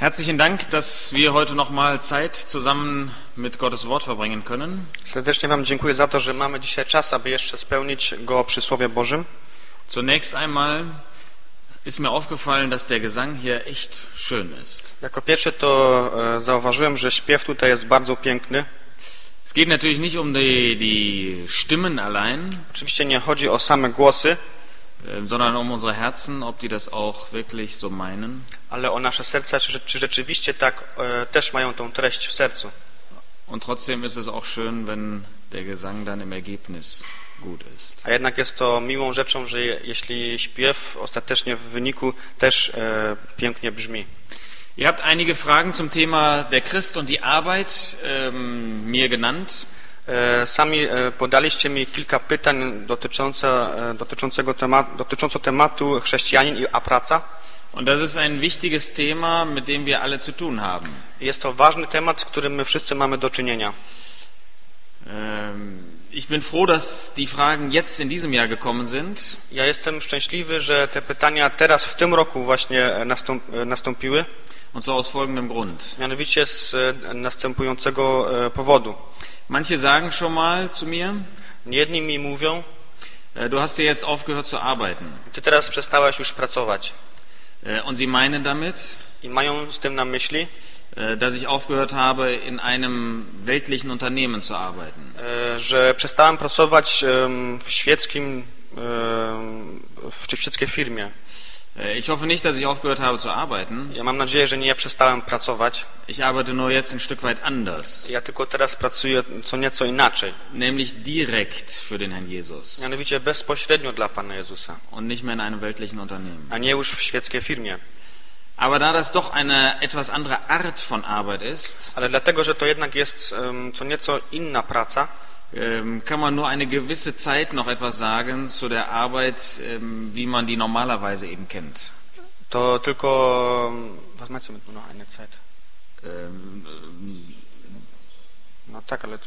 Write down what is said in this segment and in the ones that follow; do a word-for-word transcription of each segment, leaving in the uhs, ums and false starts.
Herzlichen Dank, dass wir heute nochmal Zeit zusammen mit Gottes Wort verbringen können. Serdecznie Wam dziękuję za to, że mamy dzisiaj czas, aby jeszcze spełnić go przy Słowie Bożym. Zunächst einmal ist mir aufgefallen, dass der Gesang hier echt schön ist. Jako pierwsze to e, zauważyłem, że śpiew tutaj jest bardzo piękny. Es geht natürlich nicht um die, die Stimmen allein. Oczywiście nie chodzi o same głosy, sondern um unsere Herzen, ob die das auch wirklich so meinen. Ale o nasze serca, czy, czy rzeczywiście tak e, też mają tą treść w sercu. Und trotzdem ist es auch schön, wenn der Gesang dann im Ergebnis gut ist. A jednak jest to miłą rzeczą, że je, jeśli śpiew ostatecznie w wyniku też e, pięknie brzmi. Ihr habt einige Fragen zum Thema der Christ und die Arbeit ähm, mir genannt. Sami podaliście mi kilka pytań dotyczące, dotyczącego tematu, dotyczące tematu chrześcijanin a praca. Und das ist ein wichtiges Thema, mit dem wir alle zu tun haben. Jest to ważny temat, z którym my wszyscy mamy do czynienia. Ich bin froh, dass die Fragen jetzt in diesem Jahr gekommen sind. Ja jestem szczęśliwy, że te pytania teraz w tym roku właśnie nastąpiły. Und so aus folgendem Grund. Mianowicie z następującego powodu. Manche sagen schon mal zu mir, jedni mi mówią, du hast dir jetzt aufgehört zu arbeiten. Ty teraz przestałeś już pracować. Und sie meinen damit, i mają z tym na myśli, dass ich aufgehört habe, in einem weltlichen Unternehmen zu arbeiten. Że przestałem pracować w świeckim, w świeckiej firmie. Ich hoffe nicht, dass ich aufgehört habe zu arbeiten. Ja mam nadzieję, że nie ja przestałem pracować. Ich arbeite nur jetzt ein Stück weit anders. Ja tylko teraz pracuję co nieco inaczej. Nämlich direkt für den Herrn Jesus. Mianowicie bezpośrednio dla Pana Jezusa. Und nicht mehr in einem weltlichen Unternehmen. A nie już w świeckiej firmie. Aber da das doch eine etwas andere Art von Arbeit ist. Ale dlatego, że to jednak jest um, co nieco inna praca. Kann man nur eine gewisse Zeit noch etwas sagen zu der Arbeit, wie man die normalerweise eben kennt. To tylko, was meinst du mit nur noch eine Zeit? Ähm, no tak, ale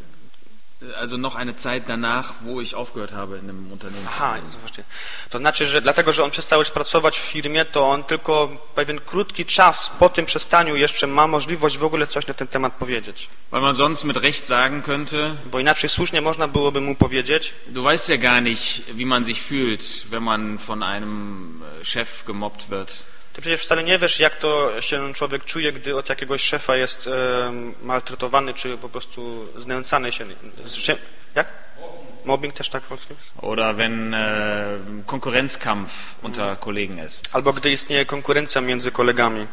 also noch eine Zeit danach, wo ich aufgehört habe in einem Unternehmen. Aha, so verstehe. To znaczy, że dlatego, że on przestał już pracować w firmie, to on tylko pewien krótki czas po tym przestaniu jeszcze ma możliwość w ogóle coś na ten temat powiedzieć. Weil man sonst mit Recht sagen könnte, bo inaczej słusznie można byłoby mu powiedzieć, du weißt ja gar nicht, wie man sich fühlt, wenn man von einem Chef gemobbt wird. Ty przecież wcale nie wiesz, jak to się człowiek czuje, gdy od jakiegoś szefa jest e, maltretowany, czy po prostu znęcany się. Jak? Mobbing też tak w polskim jest? Oder wenn e, Konkurrenzkampf unter Kollegen ist. Albo gdy istnieje konkurencja między kolegami.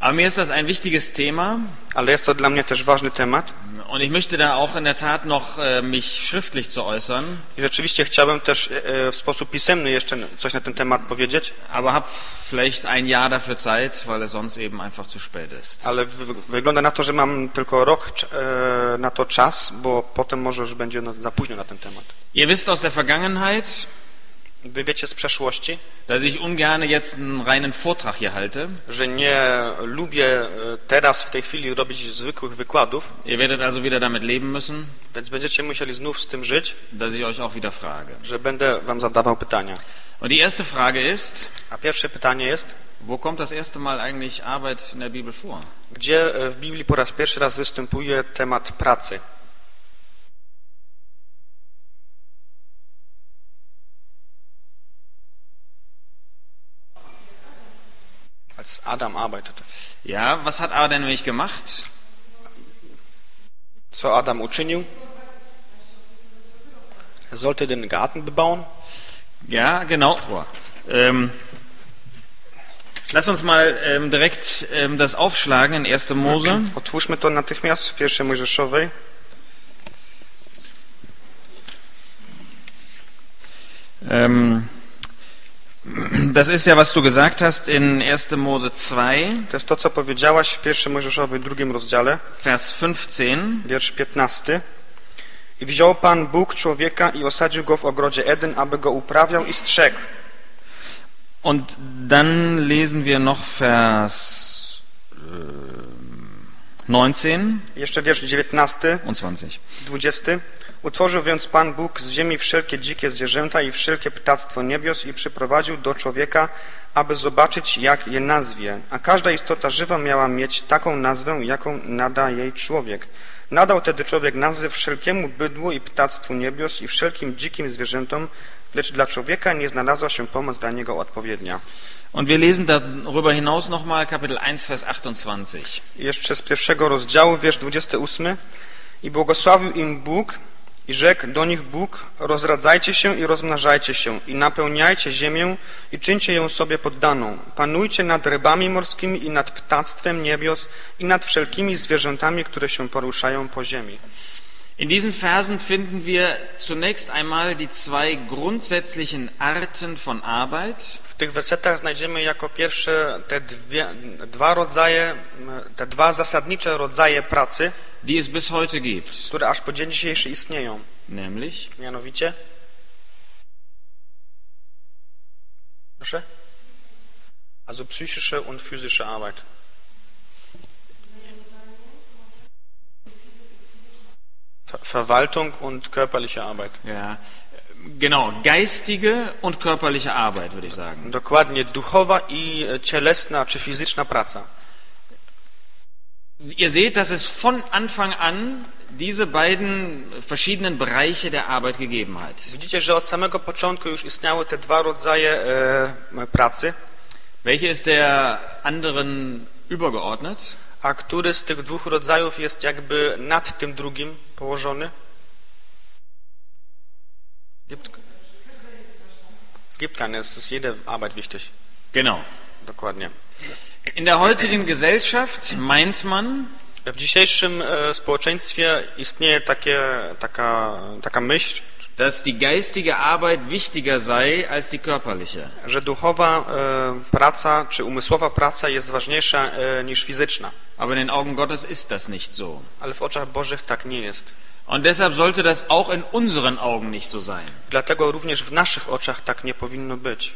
Aber mir ist das ein wichtiges Thema. Ale jest to dla mnie też ważny temat. Und ich möchte da auch in der Tat noch äh, mich schriftlich zu äußern. I rzeczywiście chciałbym też e, w sposób pisemny jeszcze coś na ten temat powiedzieć. Aber hab vielleicht ein Jahr dafür Zeit, weil es sonst eben einfach zu spät ist. Ale w, wygląda na to, że mam tylko rok e, na to czas, bo potem może już będzie no, za późno na ten temat. Ihr wisst aus der Vergangenheit, wy wiecie z przeszłości, dass ich ungerne jetzt einen reinen Vortrag hier halte, że nie lubię teraz w tej chwili robić zwykłych wykładów. Ihr werdet also wieder damit leben müssen, więc będziecie musieli znów z tym żyć, dass ich euch auch wieder frage, że będę wam zadawał pytania. Und die erste Frage ist, a pierwsze pytanie jest, wo kommt das erste Mal eigentlich Arbeit in der Bibel vor? Gdzie w Biblii po raz pierwszy raz występuje temat pracy? Als Adam arbeitete. Ja, was hat Adam nämlich gemacht? Co Adam uczynił? Er sollte den Garten bebauen. Ja, genau. Ähm, lass uns mal ähm, direkt ähm, das aufschlagen in Erster Mose. Okay. Otwórzmy to natychmiast w Pierwszej Mojżeszowej. Ähm, Das ist ja, was du gesagt hast in Erster Mose zwei. To jest to, co powiedziałaś w Pierwszym Mojżeszowej drugim rozdziale. Vers fünfzehn. Wiersz piętnasty. I wziął Pan Bóg człowieka i osadził go w ogrodzie Eden, aby go uprawiał i strzegł. Und dann lesen wir noch Vers neunzehn. Jeszcze wiersz dziewiętnasty. Und dwudziesty. Utworzył więc Pan Bóg z ziemi wszelkie dzikie zwierzęta i wszelkie ptactwo niebios i przyprowadził do człowieka, aby zobaczyć, jak je nazwie. A każda istota żywa miała mieć taką nazwę, jaką nada jej człowiek. Nadał tedy człowiek nazwy wszelkiemu bydłu i ptactwu niebios i wszelkim dzikim zwierzętom, lecz dla człowieka nie znalazła się pomoc dla niego odpowiednia. Und wir lesen darüber hinaus nochmal Kapitel eins, Vers achtundzwanzig. Jeszcze z pierwszego rozdziału, wiersz dwudziesty ósmy. I błogosławił im Bóg i rzekł do nich Bóg, rozradzajcie się i rozmnażajcie się i napełniajcie ziemię i czyńcie ją sobie poddaną. Panujcie nad rybami morskimi i nad ptactwem niebios i nad wszelkimi zwierzętami, które się poruszają po ziemi. In diesen Versen finden wir zunächst einmal die zwei grundsätzlichen Arten von Arbeit. W tych wersetach znajdziemy jako pierwsze te dwie, dwa rodzaje, te dwa zasadnicze rodzaje pracy, die es bis heute gibt, które aż po dzień dzisiejszy istnieją. Nämlich, mianowicie, proszę, also psychische und physische Arbeit. Verwaltung und körperliche Arbeit. Ja, genau, geistige und körperliche Arbeit, würde ich sagen. Dokładnie, duchowa i cielesna czy fizyczna praca. Ihr seht, dass es von Anfang an diese beiden verschiedenen Bereiche der Arbeit gegeben hat. Widzicie, że od samego początku już istniały te dwa rodzaje e, pracy. Welche ist der anderen übergeordnet? A który z tych dwóch rodzajów jest jakby nad tym drugim położony? Es gibt keine, es ist jede Arbeit wichtig. Genau. Dokładnie. In der heutigen Gesellschaft meint man, w dzisiejszym społeczeństwie istnieje takie, taka, taka myśl, dass die geistige Arbeit wichtiger sei als die körperliche. Że duchowa e, praca czy umysłowa praca jest ważniejsza e, niż fizyczna. Aber in den Augen Gottes ist das nicht so. Ale w oczach Bożych tak nie jest. Und deshalb sollte das auch in unseren Augen nicht so sein. Dlatego również w naszych oczach tak nie powinno być.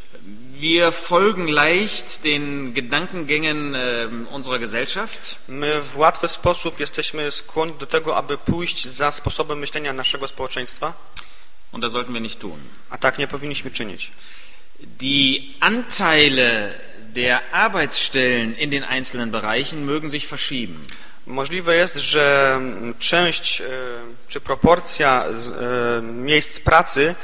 Wir folgen leicht den Gedankengängen äh, unserer Gesellschaft. My w łatwy sposób jesteśmy skłonni do tego, aby pójść za sposobem myślenia naszego społeczeństwa. Und das sollten wir nicht tun. A tak nie powinniśmy czynić. Die Anteile der Arbeitsstellen in den einzelnen Bereichen mögen sich verschieben. Możliwe jest, że część czy proporcja miejsc pracy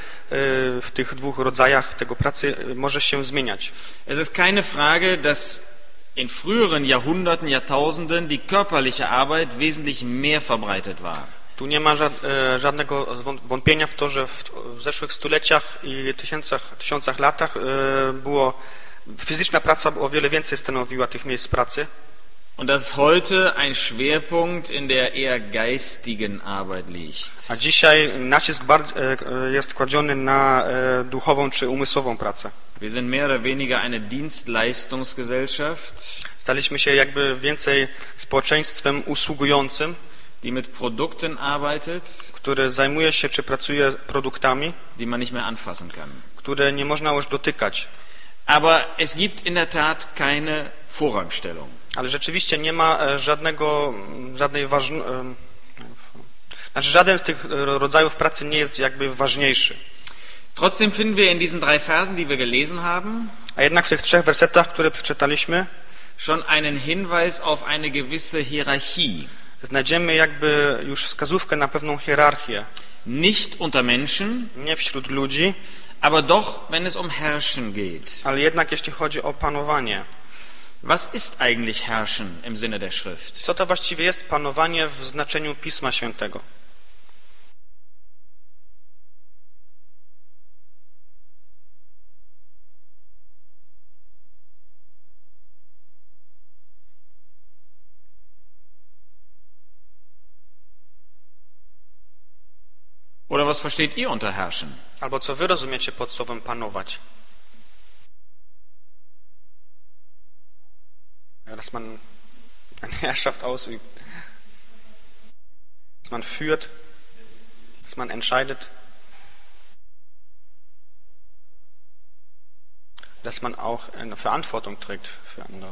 w tych dwóch rodzajach tego pracy może się zmieniać. Es ist keine Frage, dass in früheren Jahrhunderten, Jahrtausenden die körperliche Arbeit wesentlich mehr verbreitet war. Tu nie ma żadnego wątpienia w to, że w zeszłych stuleciach i tysiącach, tysiącach latach było, fizyczna praca o wiele więcej stanowiła tych miejsc pracy. Und dass heute ein Schwerpunkt in der eher geistigen Arbeit liegt. A dzisiaj nacisk jest kładziony na duchową czy umysłową pracę. Wir sind mehr oder weniger eine Dienstleistungsgesellschaft. Staliśmy się jakby więcej społeczeństwem usługującym, die mit Produkten arbeitet, które zajmuje się czy pracuje produktami, die man nicht mehr anfassen kann, które nie można już dotykać. Aber es gibt in der Tat keine Vorrangstellung. Ale rzeczywiście nie ma żadnego, żadnej waż... znaczy żaden z tych rodzajów pracy nie jest jakby ważniejszy. Trotzdem finden wir in diesen drei Versen, die wir gelesen haben, a jednak w tych trzech wersetach, które przeczytaliśmy, schon einen Hinweis auf eine gewisse Hierarchie. Znajdziemy jakby już wskazówkę na pewną hierarchię. Nicht unter Menschen, nie wśród ludzi, aber doch, wenn es um herrschen geht. Ale jednak jeśli chodzi o panowanie. Was ist eigentlich herrschen im Sinne der Schrift? Co to właściwie jest panowanie w znaczeniu Pisma Świętego? Oder was versteht ihr unter herrschen? Albo co wy rozumiecie pod słowem panować? Dass man eine Herrschaft ausübt, dass man führt, dass man entscheidet, dass man auch eine Verantwortung trägt für andere.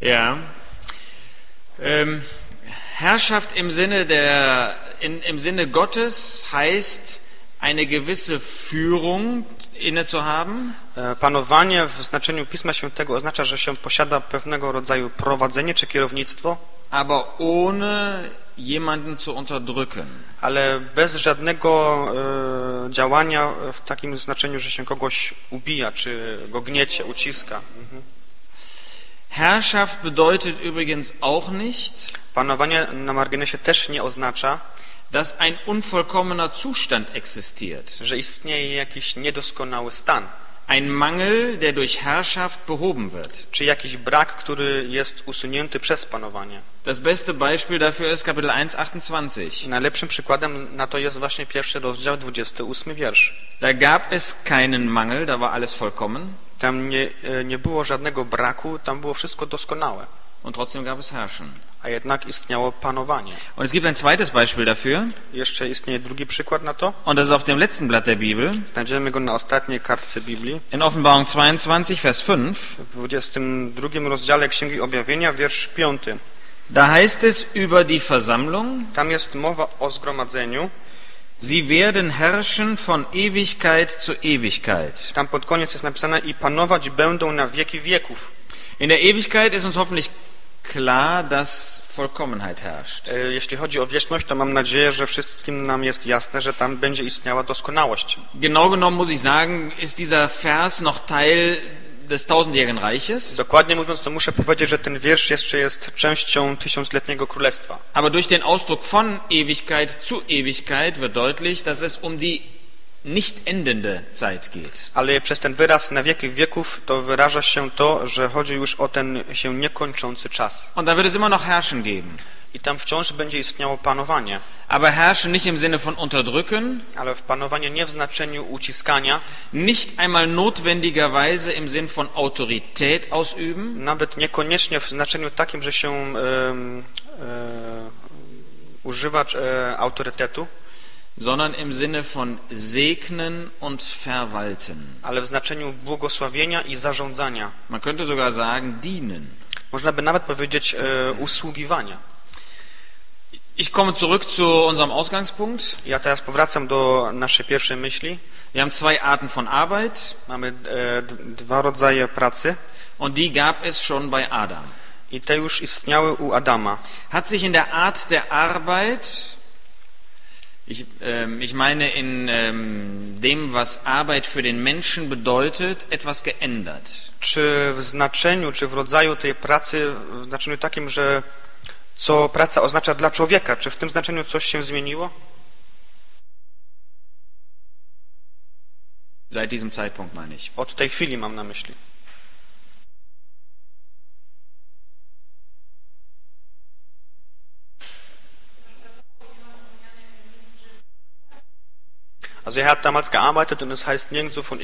Ja, ähm, Herrschaft im Sinne der, in, im Sinne Gottes heißt eine gewisse Führung inne zu haben. Panowanie w znaczeniu Pisma Świętego oznacza, że się posiada pewnego rodzaju prowadzenie czy kierownictwo, aber ohne jemanden zu unterdrücken. Ale bez żadnego e, działania w takim znaczeniu, że się kogoś ubija, czy go gniecie, uciska. Mhm. Herrschaft bedeutet übrigens auch nicht, panowanie na marginesie też nie oznacza, dass ein unvollkommener Zustand existiert, że istnieje jakiś niedoskonały stan, ein Mangel, der durch Herrschaft behoben wird, czy jakiś brak, który jest usunięty przez panowanie. Das beste Beispiel dafür ist Kapitel eins achtundzwanzig. Najlepszym przykładem na to jest właśnie pierwszy rozdział, dwudziesty ósmy wiersz. Da gab es keinen Mangel, da war alles vollkommen. Tam nie, nie było żadnego braku, tam było wszystko doskonałe. Und trotzdem gab es Herrschen. A jednak istniało panowanie. Und es gibt ein zweites Beispiel dafür. Jeszcze istnieje drugi przykład na to. Und das ist auf dem letzten Blatt der Bibel. Znajdziemy go na ostatniej kartce Biblii. In Offenbarung zweiundzwanzig, Vers fünf. W dwudziestym drugim rozdziale Księgi Objawienia, wiersz piąty. Da heißt es über die Versammlung. Tam jest mowa o zgromadzeniu. Sie werden herrschen von Ewigkeit zu Ewigkeit. Tam pod koniec jest napisane i panować będą na wieki wieków. In der Ewigkeit ist uns hoffentlich klar, dass Vollkommenheit herrscht. Jeśli chodzi o wieczność, to mam nadzieję, że wszystkim nam jest jasne, że tam będzie istniała doskonałość. Genau genommen muss ich sagen, ist dieser Vers noch Teil des tausendjährigen Reiches. Dokładnie mówiąc, to muszę powiedzieć, że ten wiersz jeszcze jest częścią tysiącletniego królestwa. Aber durch den Ausdruck von Ewigkeit zu Ewigkeit wird deutlich, dass es um die nicht endende Zeit geht. Ale przez ten wyraz na wieki wieków to wyraża się to, że chodzi już o ten się niekończący czas. Und da wird es immer noch herrschen geben. I tam wciąż będzie istniało panowanie. Aber herrschen nicht im Sinne von unterdrücken, ale w panowanie nie w znaczeniu uciskania, nicht einmal notwendigerweise im Sinne von Autorität ausüben, nawet niekoniecznie w znaczeniu takim, że się e, e, używa e, autorytetu, sondern im Sinne von segnen und verwalten, ale w znaczeniu błogosławienia i zarządzania. Man könnte sogar sagen dienen. Można by nawet powiedzieć e, usługiwania. Ich komme zurück zu unserem Ausgangspunkt. Ja teraz powracam do naszej pierwszej myśli. Wir haben zwei Arten von Arbeit. Mamy e, dwa rodzaje pracy. Und die gab es schon bei Adam. I te już istniały u Adama. Hat sich in der Art der Arbeit, ich, ähm, ich meine in ähm, dem, was Arbeit für den Menschen bedeutet, etwas geändert? Czy w znaczeniu, czy w rodzaju tej pracy, w znaczeniu takim, że co praca oznacza dla człowieka? Czy w tym znaczeniu coś się zmieniło? Seit diesem Zeitpunkt meine ich. Od tej chwili mam na myśli. Also er hat damals gearbeitet und es heißt nirgendwo von,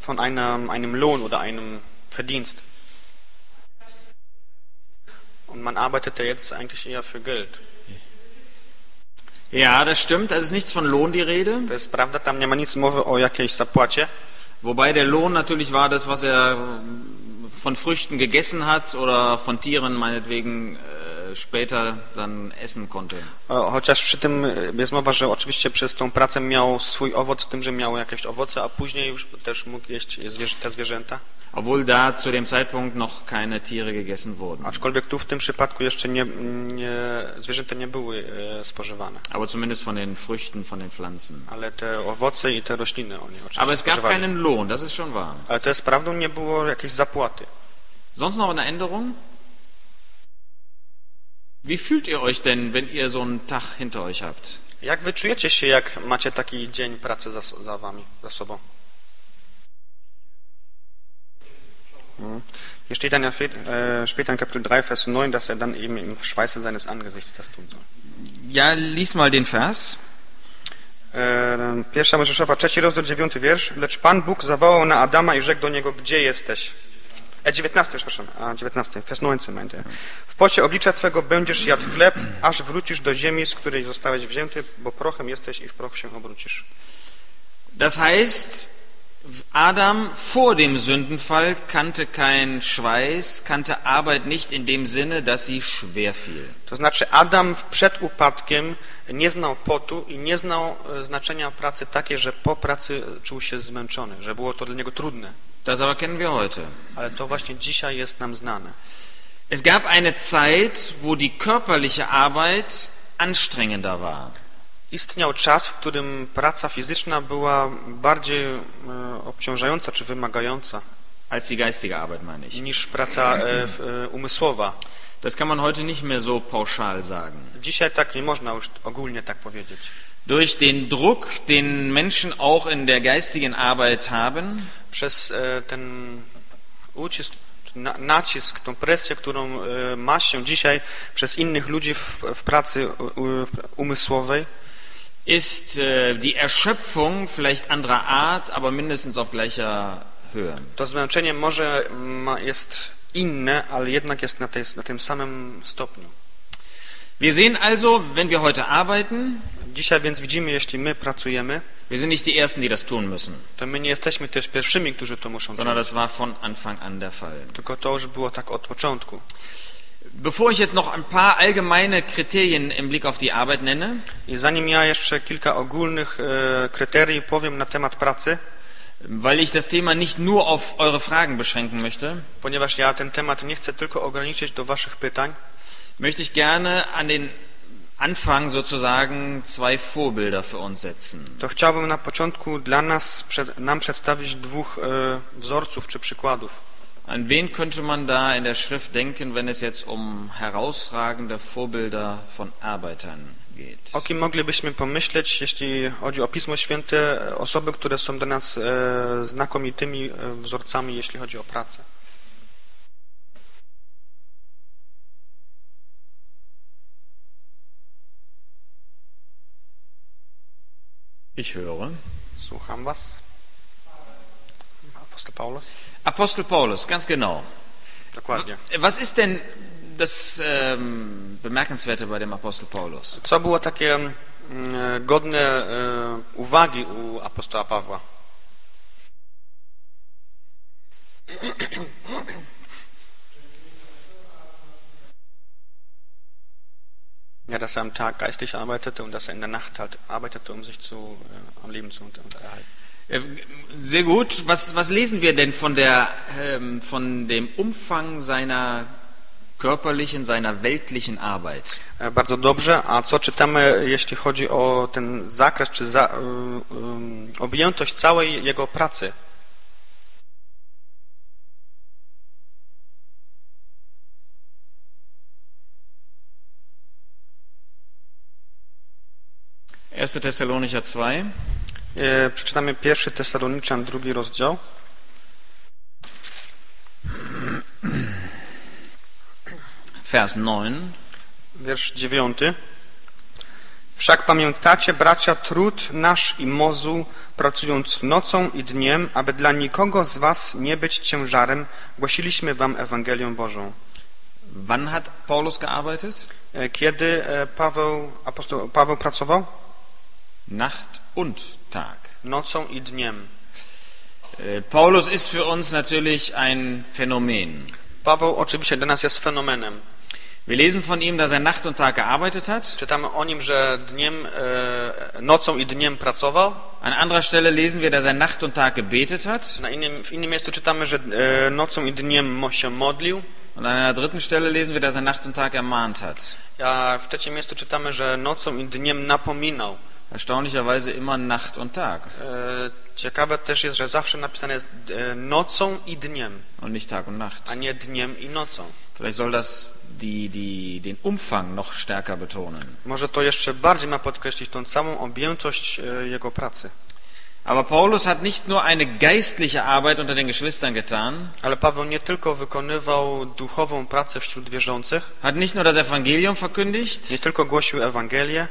von einem, einem Lohn oder einem Verdienst. Und man arbeitet ja jetzt eigentlich eher für Geld. Ja, das stimmt. Es ist nichts von Lohn die Rede. To jest prawda, tam nie ma nic mowy o jakiejś zapłacie. Wobei der Lohn natürlich war das, was er von Früchten gegessen hat oder von Tieren meinetwegen später dann essen konnte. Chociaż przy tym jest mowa, że oczywiście przez tą pracę miał swój owoc, w tym, że miał jakieś owoce, a później już też mógł jeść te zwierzęta. Obwohl da zu dem Zeitpunkt noch keine Tiere gegessen wurden. Aczkolwiek tu w tym przypadku jeszcze nie, nie, zwierzęta nie były e, spożywane. Aber zumindest von den Früchten, von den Pflanzen. Ale te owoce i te rośliny oni oczywiście Aber es gab spożywali. Keinen Lohn, das ist schon wahr. Ale to jest prawdą, nie było jakiejś zapłaty. Sonst noch eine Änderung? Wie fühlt ihr euch denn, wenn ihr so einen Tag hinter euch habt? Jak wy czujecie się, jak macie taki dzień pracy za, za wami, za sobą? Hier steht dann ja äh, später in Kapitel drei, Vers neun, dass er dann eben im Schweiße seines Angesichts das tun soll. Ja, lies mal den Vers. Pierwsza Mojżeszowa, trzeci rozdział, dziewiąty wiersz. Lecz Pan Bóg zawołał na Adama i rzekł do niego, gdzie jesteś? E, dziewiętnasty, przepraszam, a dziewiętnasty, Vers neunzehn meinte er. W pocie oblicza Twego będziesz jadł chleb, aż wrócisz do ziemi, z której zostałeś wzięty, bo prochem jesteś i w proch się obrócisz. Das heißt, Adam vor dem Sündenfall kannte keinen Schweiß, kannte Arbeit nicht in dem Sinne, dass sie schwer fiel. To znaczy Adam przed upadkiem nie znał potu i nie znał znaczenia pracy takiej, że po pracy czuł się zmęczony, że było to dla niego trudne. Das aber kennen wir heute. Ale to właśnie dzisiaj jest nam znane. Es gab eine Zeit, wo die körperliche Arbeit anstrengender war. Istniał czas, w którym praca fizyczna była bardziej e, obciążająca czy wymagająca als die geistige Arbeit, meine ich. Niż praca e, e, umysłowa. Das kann man heute nicht mehr so pauschal sagen. Dzisiaj tak nie można już ogólnie tak powiedzieć. Durch den Druck, den Menschen auch in der geistigen Arbeit haben, przez e, ten ucisk, na, nacisk, tą presję, którą e, ma się dzisiaj przez innych ludzi w, w pracy u, u, umysłowej, ist äh, die Erschöpfung vielleicht anderer Art, aber mindestens auf gleicher Höhe. To zmęczenie może ma, jest inne, ale jednak jest na, tej, na tym samym stopniu. Wir sehen also, wenn wir heute arbeiten, dzisiaj więc widzimy, jeśli my pracujemy, wir sind nicht die ersten, die das tun müssen. To my nie jesteśmy też pierwszymi, którzy to muszą sondern czynić. Das war von Anfang an der Fall. Tylko to już było tak od początku. Bevor ich jetzt noch ein paar allgemeine Kriterien im Blick auf die Arbeit nenne, zanim ja jeszcze kilka ogólnych e, kryteriów powiem na temat pracy, weil ich das Thema nicht nur auf eure Fragen beschränken möchte, ponieważ ja ten temat nie chcę tylko ograniczyć do waszych pytań, möchte ich gerne an den Anfang sozusagen zwei Vorbilder für uns setzen. To chciałbym na początku dla nas przed, nam przedstawić dwóch e, wzorców czy przykładów. An wen könnte man da in der Schrift denken, wenn es jetzt um herausragende Vorbilder von Arbeitern geht? O kim moglibyśmy pomyśleć, jeśli chodzi o Pismo Święte, osoby, które są dla nas e, znakomitymi wzorcami, jeśli chodzi o pracę? Ich höre. Słucham was. Apostel Paulus. Apostel Paulus, ganz genau. Dokładnie. Was ist denn das ähm, Bemerkenswerte bei dem Apostel Paulus? Co było takie m, godne e, uwagi u apostoła Pawła? Ja, dass er am Tag geistlich arbeitete und dass er in der Nacht halt arbeitete, um sich zu, äh, am Leben zu unterhalten. Sehr gut. Was, was lesen wir denn von, der, ähm, von dem Umfang seiner körperlichen, seiner weltlichen Arbeit? Bardzo dobrze. A co czytamy, jeśli chodzi o ten zakres, czy za, um, objętość całej jego pracy? Erster Thessalonicher zwei. E, przeczytamy Pierwszy Tesaloniczan, drugi rozdział. Vers neun. Wiersz dziewiąty. Wszak pamiętacie, bracia, trud nasz i mozu, pracując nocą i dniem, aby dla nikogo z was nie być ciężarem, głosiliśmy wam Ewangelię Bożą. Wann hat Paulus gearbeitet? E, kiedy Paweł, apostoł, Paweł pracował? Nacht und Tag. Nocą i dniem. Paulus ist für uns natürlich ein Phänomen. Paweł oczywiście dla nas jest fenomenem. Wir lesen von ihm, dass er Nacht und Tag gearbeitet hat. Czytamy o nim, że dniem, e, nocą i dniem pracował. An anderer Stelle lesen wir, dass er Nacht und Tag gebetet hat. Na innym, w innym miejscu czytamy, że e, nocą i dniem się modlił. Und an einer dritten Stelle lesen wir, dass er Nacht und Tag ermahnt hat. Ja, w trzecim miejscu czytamy, że nocą i dniem napominał. Erstaunlicherweise immer Nacht und Tag. Ciekawe też jest, że zawsze napisane jest nocą i dniem. Und nicht Tag und Nacht. A nie dniem i nocą. Vielleicht soll das die, die, den Umfang noch stärker betonen. Może to jeszcze bardziej ma podkreślić tą samą objętość jego pracy. Aber Paulus hat nicht nur eine geistliche Arbeit unter den Geschwistern getan. Ale Paweł nie tylko wykonywał duchową pracę wśród wierzących. Hat nicht nur das Evangelium verkündigt. Nie tylko głosił Ewangelię.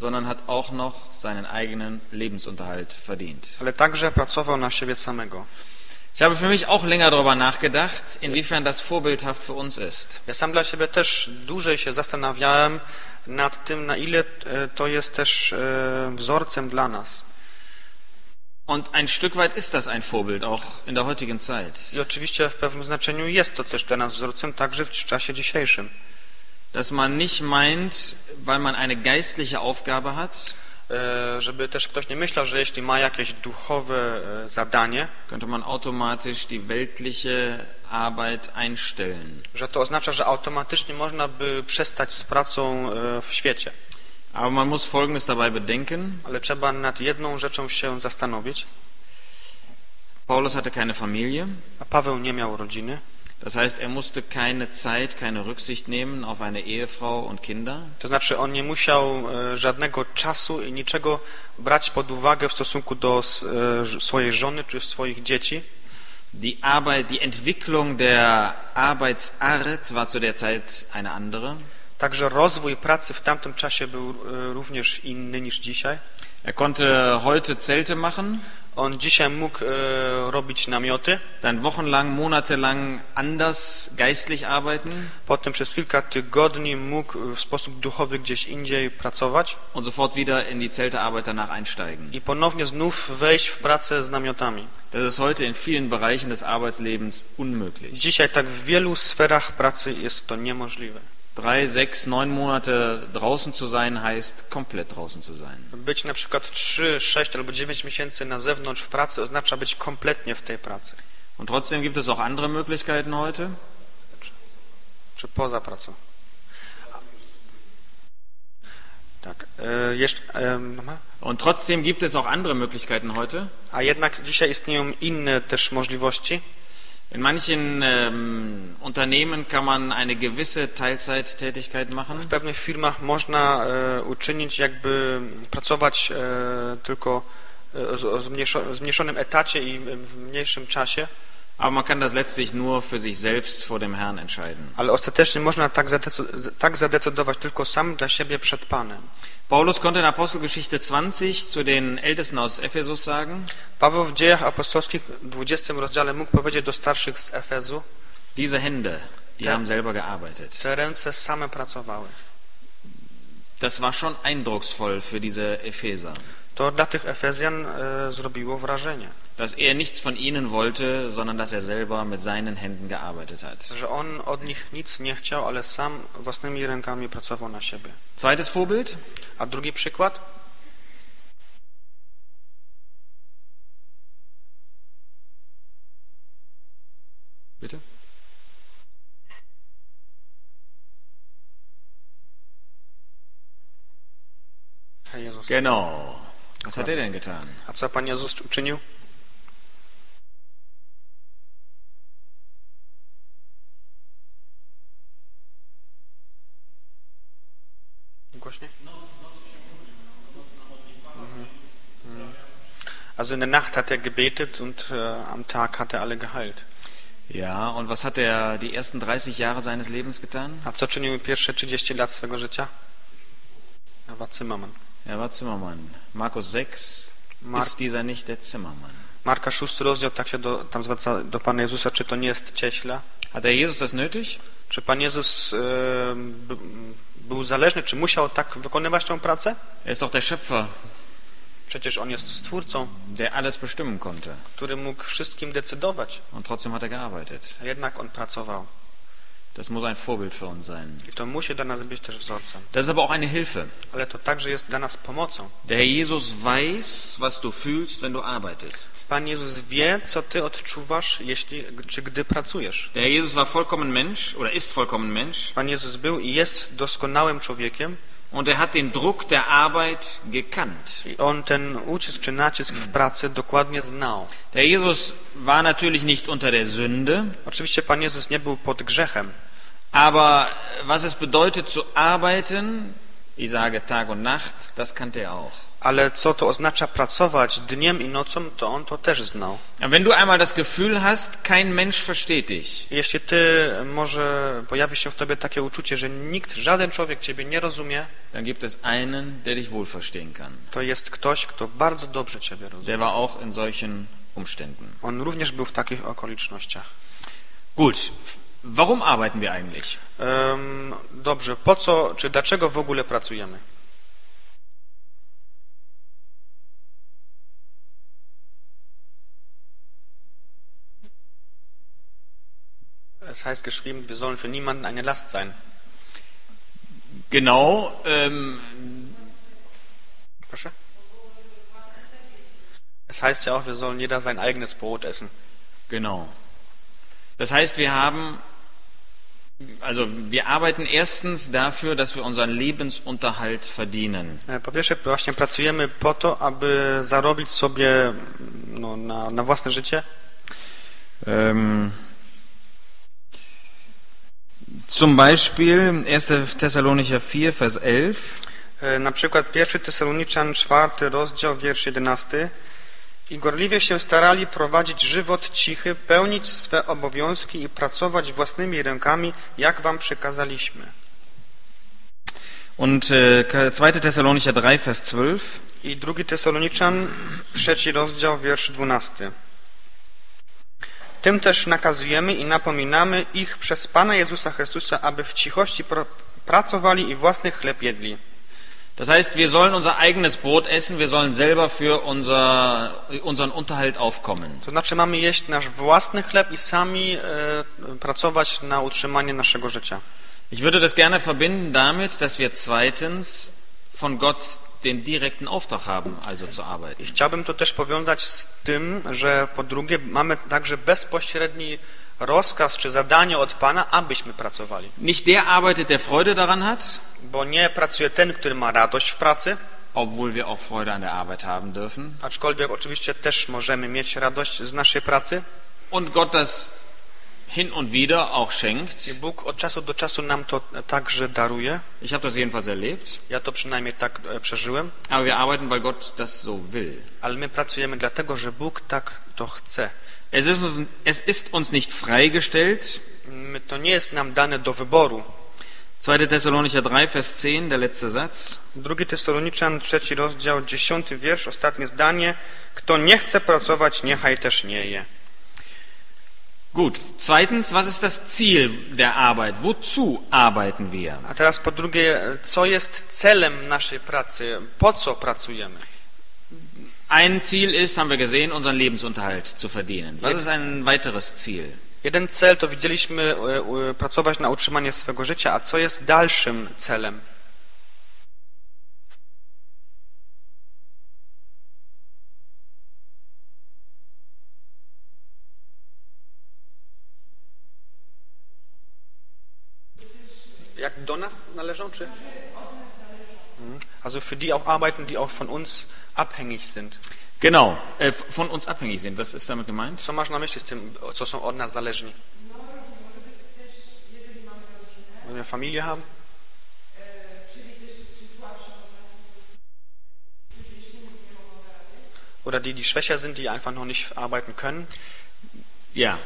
Sondern hat auch noch seinen eigenen Lebensunterhalt verdient. Ale także pracował na siebie samego. Ich habe für mich auch länger darüber nachgedacht, inwiefern das vorbildhaft für uns ist. Ja sam dla siebie też dłużej się zastanawiałem nad tym, na ile to jest też wzorcem dla nas. Und ein Stück weit ist das ein Vorbild, auch in der heutigen Zeit. I oczywiście w pewnym znaczeniu jest to też dla nas wzorcem, także w czasie dzisiejszym. Dass man nicht meint, weil man eine geistliche Aufgabe hat, żeby też ktoś nie myślał, że jeśli ma jakieś duchowe zadanie, könnte man automatisch die weltliche Arbeit einstellen. Że to oznacza, że automatycznie można by przestać z pracą w świecie. Aber man muss Folgendes dabei bedenken. Ale trzeba nad jedną rzeczą się zastanowić. Paulus hatte keine Familie. A Paweł nie miał rodziny. Das heißt, er musste keine Zeit, keine Rücksicht nehmen auf eine Ehefrau und Kinder. To znaczy, on nie musiał żadnego czasu i niczego brać pod uwagę w stosunku do swojej żony czy swoich dzieci. Die Arbeit, die Entwicklung der Arbeitsart war zu der Zeit eine andere. Także rozwój pracy w tamtym czasie był również inny niż dzisiaj. Er konnte heute Zelte machen. On dzisiaj mógł e, robić namioty. Dann wochenlang, monatelang anders geistlich arbeiten. Potem przez kilka tygodni mógł w sposób duchowy gdzieś indziej pracować. Und sofort wieder in die Zeltearbeit danach einsteigen. I ponownie znów wejść w pracę z namiotami. Das ist heute in vielen Bereichen des Arbeitslebens unmöglich. Dzisiaj tak w wielu sferach pracy jest to niemożliwe. Drei, sechs, neun Monate draußen zu sein, heißt komplett draußen zu sein. Być na przykład trzy, sześć albo dziewięć miesięcy na zewnątrz w pracy oznacza być kompletnie w tej pracy. Und trotzdem gibt es auch andere Möglichkeiten heute. Czy, czy poza pracą? Tak. E, jeszcze, e, Und trotzdem gibt es auch andere Möglichkeiten heute. A jednak dzisiaj istnieją inne też możliwości. In manchen ähm, Unternehmen kann man eine gewisse Teilzeittätigkeit machen. W pewnych firmach można e, uczynić jakby pracować e, tylko e, o zmniejszo, zmniejszonym etacie i w mniejszym czasie. Aber man kann das letztlich nur für sich selbst vor dem Herrn entscheiden. Ale ostatecznie można tak, zadecy- tak zadecydować tylko sam dla siebie przed Panem. Paulus konnte in Apostelgeschichte zwanzig zu den Ältesten aus Ephesus sagen. Paweł w Dziejach Apostolskich w dwudziestym rozdziale mógł powiedzieć do starszych z Efezu: Diese Hände, die te, haben selber gearbeitet. Te ręce same pracowały. Das war schon eindrucksvoll für diese Epheser. To dla tych Efezjan e, zrobiło wrażenie. Dass er nichts von ihnen wollte, sondern dass er selber mit seinen Händen gearbeitet hat. Że on od nich nic nie chciał, ale sam własnymi rękami pracował na siebie. Zweites Vorbild. A drugi przykład? Bitte? Herr Jesus. Genau. Was hat er denn getan? A co Pan Jezus uczynił? Głośniej? Mhm. Also in der Nacht hat er gebetet und äh, am Tag hat er alle geheilt. Ja, und was hat er die ersten dreißig Jahre seines Lebens getan? A co czynił pierwsze trzydzieści lat swego życia? Er war Zimmermann. Er war Zimmermann. Markus sechs Mar- ist dieser nicht der Zimmermann. Marka szósty rozdział tak się do, tam zwraca do Pana Jezusa, czy to nie jest cieśla? Hat der Jesus das nötig? Czy Pan Jezus e, b, był zależny, czy musiał tak wykonywać tę pracę? Er ist doch der Schöpfer. Przecież on jest stwórcą, der alles bestimmen konnte. Który mógł wszystkim decydować. Und trotzdem hat er gearbeitet. A jednak on pracował. Das muss ein Vorbild für uns sein. I to musi dla nas być też wzorcem. Das ist aber auch eine Hilfe. Ale to także jest dla nas pomocą. Der Herr Jesus weiß, was du fühlst, wenn du arbeitest. Pan Jezus wie, co ty odczuwasz, jeśli czy gdy pracujesz. Der Herr Jesus war vollkommen Mensch oder ist vollkommen Mensch. Pan Jezus był i jest doskonałym człowiekiem. Und er hat den Druck der Arbeit gekannt. I on ten ucisk czy nacisk w pracy dokładnie znał. Der Jesus war natürlich nicht unter der Sünde. Oczywiście Pan Jezus nie był pod grzechem. Aber was es bedeutet zu arbeiten, ich sage Tag und Nacht, das kannte er auch. Ale co to oznacza pracować dniem i nocą, to on to też znał. A wenn du einmal das Gefühl hast, kein Mensch versteht dich. Jeśli ty może pojawi się w tobie takie uczucie, że nikt, żaden człowiek ciebie nie rozumie, dann gibt es einen, der dich wohl verstehen kann. To jest ktoś, kto bardzo dobrze ciebie rozumie. Der war auch in solchen Umständen. On również był w takich okolicznościach. Gut. Warum arbeiten wir eigentlich? Um, dobrze, po co, czy dlaczego w ogóle pracujemy? Es heißt geschrieben, wir sollen für niemanden eine Last sein. Genau. Ähm, es heißt ja auch, wir sollen jeder sein eigenes Brot essen. Genau. Das heißt, wir haben, also wir arbeiten erstens dafür, dass wir unseren Lebensunterhalt verdienen. Po pierwsze, właśnie pracujemy po to, aby zarobić sobie no, na, na własne życie. Ähm, Zum Beispiel erster Thessalonicher vier, Vers elf. Na przykład pierwszy Tesaloniczan, czwarty rozdział, wiersz jedenasty. I gorliwie się starali prowadzić żywot cichy, pełnić swe obowiązki i pracować własnymi rękami, jak wam przykazaliśmy. Und zweiter Thessalonicher drei, Vers zwölf. I drugi Tesaloniczan, trzeci rozdział, wiersz dwunasty. Tym też nakazujemy i napominamy ich przez Pana Jezusa Chrystusa, aby w cichości pracowali i własny chleb jedli. Das heißt, wir sollen unser eigenes Brot essen, wir sollen selber für unser, unseren Unterhalt aufkommen. To znaczy, mamy jeść nasz własny chleb i sami e, pracować na utrzymanie naszego życia. Ich würde das gerne verbinden damit, dass wir zweitens von Gott den direkten Auftrag haben, also zu arbeiten. Chciałbym to też powiązać z tym, że po drugie mamy także bezpośredni rozkaz czy zadanie od Pana, abyśmy pracowali. Nicht der arbeitet, der Freude daran hat, bo nie pracuje ten, który ma radość w pracy, obwohl wir auch Freude an der Arbeit haben dürfen. Aczkolwiek oczywiście też możemy mieć radość z naszej pracy. Und Gott das hin und wieder auch schenkt. I Bóg od czasu do czasu nam to także daruje. Ich habe das jedenfalls erlebt. Ja to przynajmniej tak przeżyłem. Aber wir arbeiten, weil Gott das so will. Ale my pracujemy dlatego, że Bóg tak to chce. Es ist uns, es ist uns nicht freigestellt. To nie jest nam dane do wyboru. zweiter Thessalonicher drei, Vers zehn, der letzte Satz. drugi Tesaloniczan, trzeci rozdział, dziesiąty wiersz, ostatnie zdanie. Kto nie chce pracować, niechaj też nie je. Gut. Zweitens, was ist das Ziel der Arbeit? Wozu arbeiten wir? A teraz po drugie, co jest celem naszej pracy? Po co pracujemy? Ein Ziel ist, haben wir gesehen, unseren Lebensunterhalt zu verdienen. Was ist ein weiteres Ziel? Jeden cel to widzieliśmy, pracować na utrzymanie swego życia, a co jest dalszym celem? Jak do nas należą, czy? Also für die auch arbeiten, die auch von uns abhängig sind. Genau, äh, von uns abhängig sind. Was ist damit gemeint? Co masz na myśli z tym, co są od nas zależni? Wenn wir Familie haben? Oder die, die schwächer sind, die einfach noch nicht arbeiten können? Ja.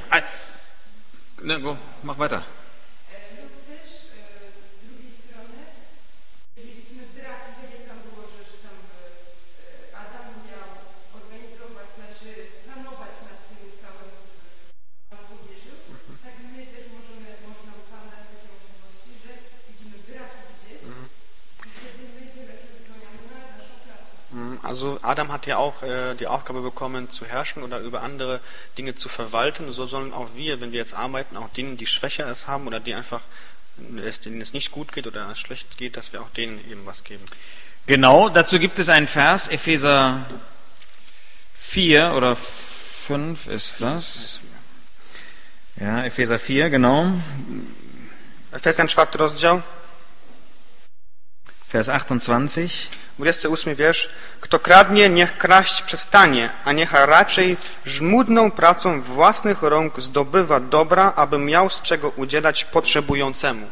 Na, go, mach weiter. Also Adam hat ja auch äh, die Aufgabe bekommen, zu herrschen oder über andere Dinge zu verwalten. So sollen auch wir, wenn wir jetzt arbeiten, auch denen, die schwächer es haben oder die einfach, denen es nicht gut geht oder schlecht geht, dass wir auch denen eben was geben. Genau, dazu gibt es einen Vers, Epheser vier oder fünf ist das. Ja, Epheser vier, genau. Epheser czwarty rozdział. Vers achtundzwanzig. dwudziesty ósmy wiersz. Kto kradnie, niech kraść przestanie, a niech raczej żmudną pracą własnych rąk zdobywa dobra, aby miał z czego udzielać potrzebującemu.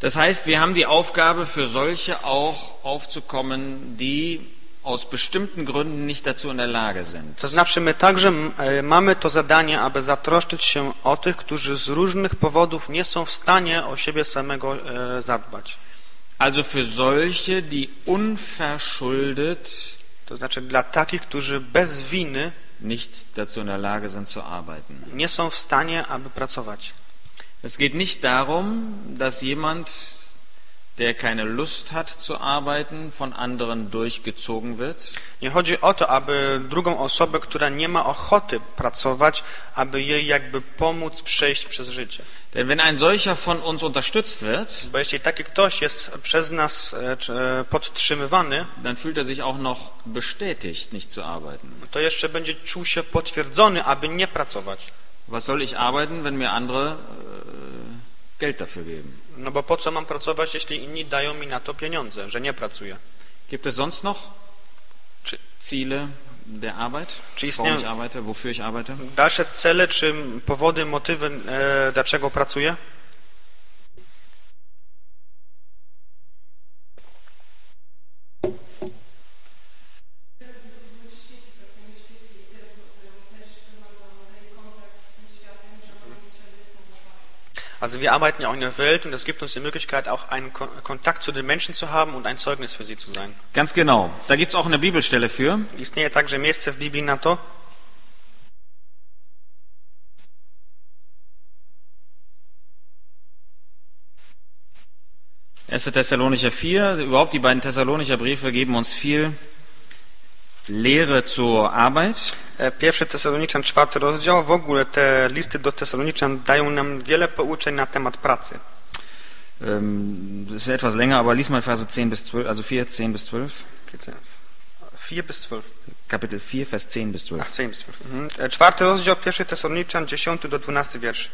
Das heißt, wir haben die Aufgabe, für solche auch aufzukommen, die aus bestimmten Gründen nicht dazu in der Lage sind. To znaczy, my także mamy to zadanie, aby zatroszczyć się o tych, którzy z różnych powodów nie są w stanie o siebie samego zadbać. Also für solche, die unverschuldet, to znaczy dla takich, którzy bez winy nicht dazu in der Lage sind zu arbeiten. Nie są w stanie, aby pracować. Es geht nicht darum, dass jemand der keine Lust hat zu arbeiten, von anderen durchgezogen wird. Nie chodzi o to, aby drugą osobę, która nie ma ochoty pracować, aby jej jakby pomóc przejść przez życie. Denn wenn ein solcher von uns unterstützt wird, bo jeśli taki ktoś jest przez nas podtrzymywany, dann fühlt er sich auch noch bestätigt, nicht zu arbeiten. To jeszcze będzie czuł się potwierdzony, aby nie pracować. Was soll ich arbeiten, wenn mir andere Geld dafür geben? No bo po co mam pracować, jeśli inni dają mi na to pieniądze, że nie pracuję? Gibt es sonst noch czy, Ziele der Arbeit? Czy istnieją ich arbeite, wofür ich arbeite? Dalsze cele, czy powody, motywy, e, dlaczego pracuję? Also wir arbeiten ja auch in der Welt und das gibt uns die Möglichkeit, auch einen Kontakt zu den Menschen zu haben und ein Zeugnis für sie zu sein. Ganz genau. Da gibt es auch eine Bibelstelle für. Istnieje także miejsce w Biblii na to. erster Thessalonicher vier. Überhaupt die beiden Thessalonicher Briefe geben uns viel Lehre zur Arbeit. Pierwszy Tesaloniczan, czwarty rozdział. W ogóle te listy do Tesaloniczan dają nam wiele pouczeń na temat pracy. Das ist etwas länger, aber lies mal Verse zehn bis zwölf, also vier, zehn bis zwölf. vier bis zwölf. Kapitel vier, Vers zehn bis zwölf. Ach, zehn bis zwölf. Mhm. Czwarty rozdział, pierwszy Tesaloniczan, dziesiąty do dwunastego wiersz.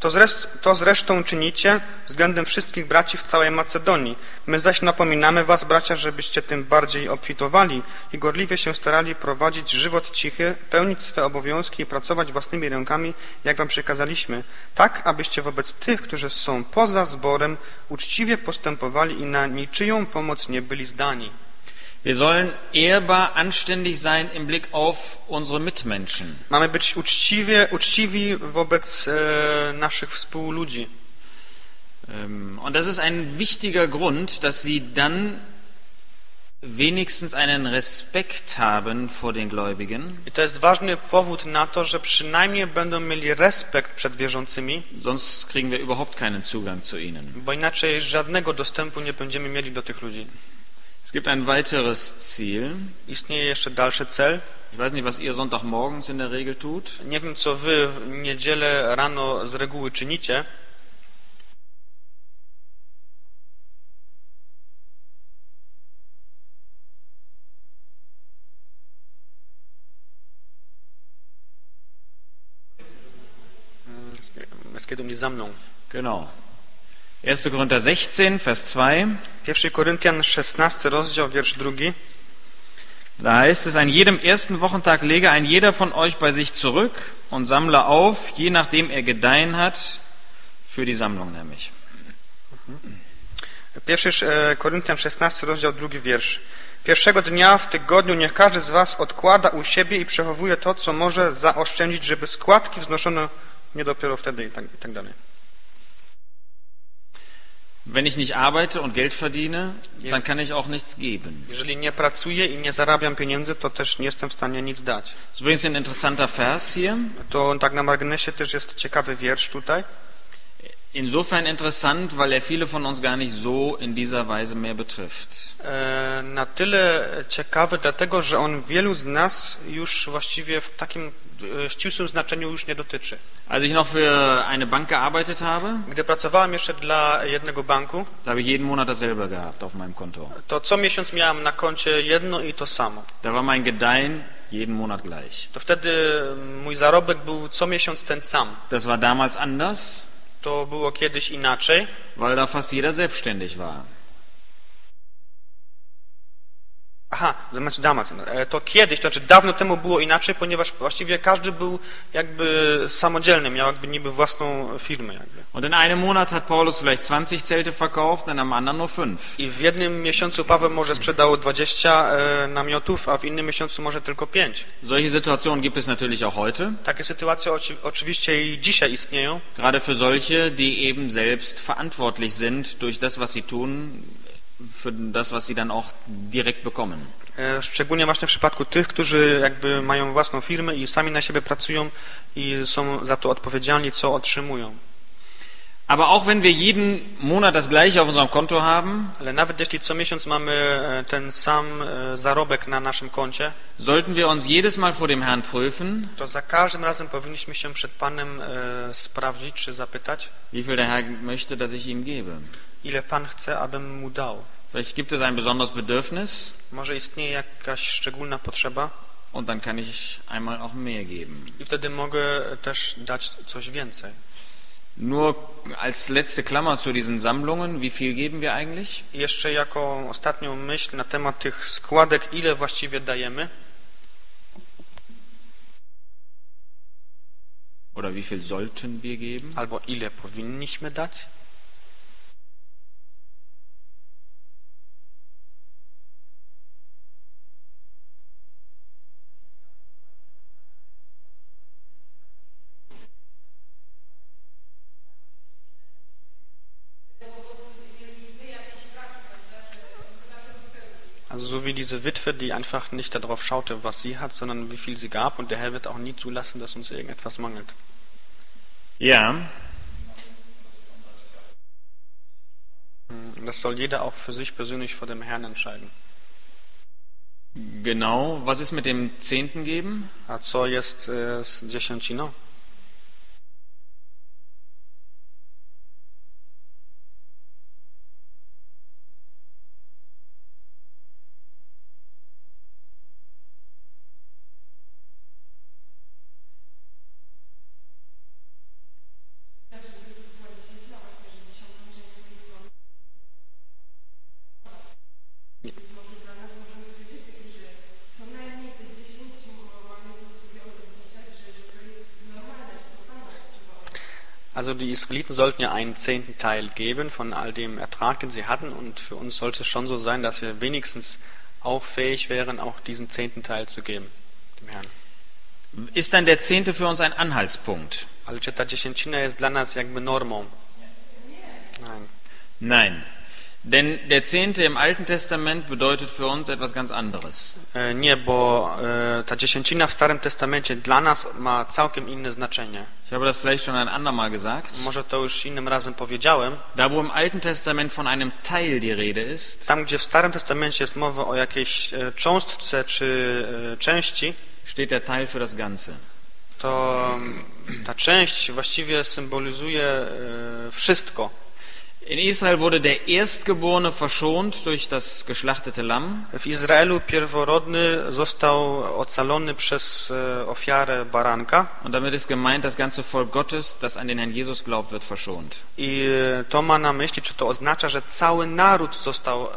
To, zreszt, to zresztą czynicie względem wszystkich braci w całej Macedonii. My zaś napominamy was, bracia, żebyście tym bardziej obfitowali i gorliwie się starali prowadzić żywot cichy, pełnić swe obowiązki i pracować własnymi rękami, jak wam przykazaliśmy, tak abyście wobec tych, którzy są poza zborem, uczciwie postępowali i na niczyją pomoc nie byli zdani. Wir sollen ehrbar, anständig sein im Blick auf unsere Mitmenschen. Mamy być uczciwie, uczciwi wobec e, naszych współludzi. Und das ist ein wichtiger Grund, dass sie dann wenigstens einen Respekt haben vor den Gläubigen. I to jest ważny powód na to, że przynajmniej będą mieli respekt przed wierzącymi. Sonst kriegen wir überhaupt keinen Zugang zu ihnen. Bo inaczej żadnego dostępu nie będziemy mieli do tych ludzi. Es gibt ein weiteres Ziel. Istnieje jeszcze dalszy cel. Ich weiß nicht, was ihr Sonntagmorgens in der Regel tut. Nie wiem, co wy w niedzielę rano z reguły czynicie. Es geht um die Sammlung. Genau. erster Korinther sechzehn, Vers zwei. Pierwszy Koryntian, szesnasty rozdział, wiersz drugi. Da heißt es, an jedem ersten Wochentag lege ein jeder von euch bei sich zurück und sammle auf, je nachdem er gedeihen hat, für die Sammlung nämlich. Pierwszy Koryntian, szesnasty rozdział, drugi wiersz. Pierwszego dnia w tygodniu niech każdy z was odkłada u siebie i przechowuje to, co może zaoszczędzić, żeby składki wznoszono nie dopiero wtedy i tak, i tak dalej. Wenn ich nicht arbeite und Geld verdiene, dann kann ich auch nichts geben. Jeżeli nie pracuję i nie zarabiam pieniędzy, to też nie jestem w stanie nic dać. Das ist ein interessanter Vers hier. To tak na marginesie też jest ciekawy wiersz tutaj. Insofern interessant, weil er viele von uns gar nicht so in dieser Weise mehr betrifft. Na tyle ciekawy, dlatego że on wielu z nas już właściwie w takim ścisłym znaczeniu już nie dotyczy. Als ich noch für eine Bank gearbeitet habe, gdy pracowałem jeszcze dla jednego banku, da habe ich jeden Monat dasselbe gehabt auf meinem Konto. To co miesiąc miałem na koncie jedno i to samo. Da war mein Gedeihen jeden Monat gleich. To wtedy mój zarobek był co miesiąc ten sam. Das war damals anders. To było kiedyś inaczej, weil da fast jeder selbstständig war. Aha, to kiedyś, to znaczy dawno temu było inaczej, ponieważ właściwie każdy był jakby samodzielny, miał jakby niby własną firmę. Jakby. Und in einem Monat hat Paulus vielleicht zwanzig Zelte verkauft, in einem anderen nur fünf. I w jednym miesiącu Paweł może sprzedał dwadzieścia e, namiotów, a w innym miesiącu może tylko pięć. Solche Situationen gibt es natürlich auch heute. Takie sytuacje oczy, oczywiście i dzisiaj istnieją. Gerade für solche, die eben selbst verantwortlich sind durch das, was sie tun, für das, was sie dann auch direkt bekommen. Szczególnie właśnie w przypadku tych, którzy jakby mają własną firmę i sami na siebie pracują i są za to odpowiedzialni, co otrzymują. Aber auch wenn wir jeden Monat das gleiche auf unserem Konto haben, ale nawet jeśli co miesiąc mamy ten sam zarobek na naszym koncie, sollten wir uns jedes Mal vor dem Herrn prüfen, to za każdym razem powinniśmy się przed Panem sprawdzić czy zapytać, wie viel der Herr möchte, dass ich ihm gebe. Ile Pan chce, abym mu dał. Vielleicht gibt es ein besonderes Bedürfnis. Może istnieje jakaś szczególna potrzeba. Und dann kann ich einmal auch mehr geben. I wtedy mogę też dać coś więcej. Nur als letzte Klammer zu diesen Sammlungen, wie viel geben wir eigentlich? Jeszcze jako ostatnią myśl na temat tych składek, ile właściwie dajemy? Oder wie viel sollten wir geben? Albo ile powinniśmy dać? So wie diese Witwe, die einfach nicht darauf schaute, was sie hat, sondern wie viel sie gab. Und der Herr wird auch nie zulassen, dass uns irgendetwas mangelt. Ja. Das soll jeder auch für sich persönlich vor dem Herrn entscheiden. Genau. Was ist mit dem Zehnten geben? A co jest z dziesięciną? Also die Israeliten sollten ja einen zehnten Teil geben von all dem Ertrag, den sie hatten. Und für uns sollte es schon so sein, dass wir wenigstens auch fähig wären, auch diesen zehnten Teil zu geben, dem Herrn. Ist dann der Zehnte für uns ein Anhaltspunkt? Ale czy ta dziesięcina jest dla nas jakby normą? Nein. Nein. Denn der Zehnte im Alten Testament bedeutet für uns etwas ganz anderes. Nie, bo ta dziesięcina w Starym Testamencie dla nas ma całkiem inne znaczenie. Ich habe das vielleicht schon ein andermal gesagt. Może to już innym razem powiedziałem. Da, wo im Alten Testament von einem Teil die Rede ist, tam gdzie w Starym Testamencie jest mowa o jakiejś cząstce czy części, steht der Teil für das Ganze. To ta część właściwie symbolizuje wszystko. In Israel wurde der Erstgeborene verschont durch das geschlachtete Lamm. W Izraelu pierworodny został ocalony przez ofiarę baranka. Und damit ist gemeint das ganze Volk Gottes, das an den Herrn Jesus glaubt, wird verschont. I to ma na myśli, czy to oznacza, że cały naród został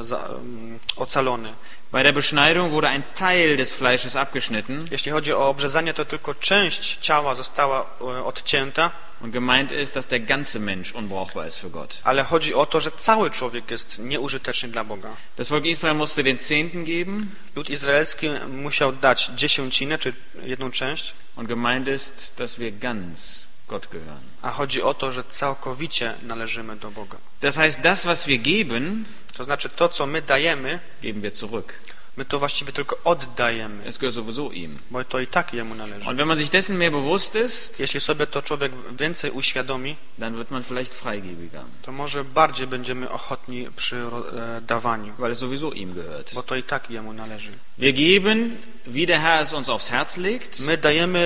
e, za, um, ocalony. Bei der Beschneidung wurde ein Teil des Fleisches abgeschnitten. Jeśli chodzi o obrzezanie, to tylko część ciała została odcięta. Und gemeint ist, dass der ganze Mensch unbrauchbar ist für Gott. Ale chodzi o to, że cały człowiek jest nieużyteczny dla Boga. Das Volk Israel musste den Zehnten geben. Lud izraelski musiał dać dziesięcinę, czy jedną część. Und gemeint ist, dass wir ganz Gott gehören. A chodzi o to, że całkowicie należymy do Boga. Das heißt, das, was wir geben, to znaczy to, co my dajemy, geben wir zurück. My to właściwie tylko oddajemy. Es gehört sowieso ihm. Bo to i tak jemu należy. Und wenn man sich dessen mehr bewusst ist, jeśli sobie to człowiek więcej uświadomi, dann wird man vielleicht freigebiger. To może bardziej będziemy ochotni przy dawaniu. Weil es sowieso ihm gehört. Bo to i tak jemu należy. Wir geben, wie der Herr es uns aufs Herz legt. My dajemy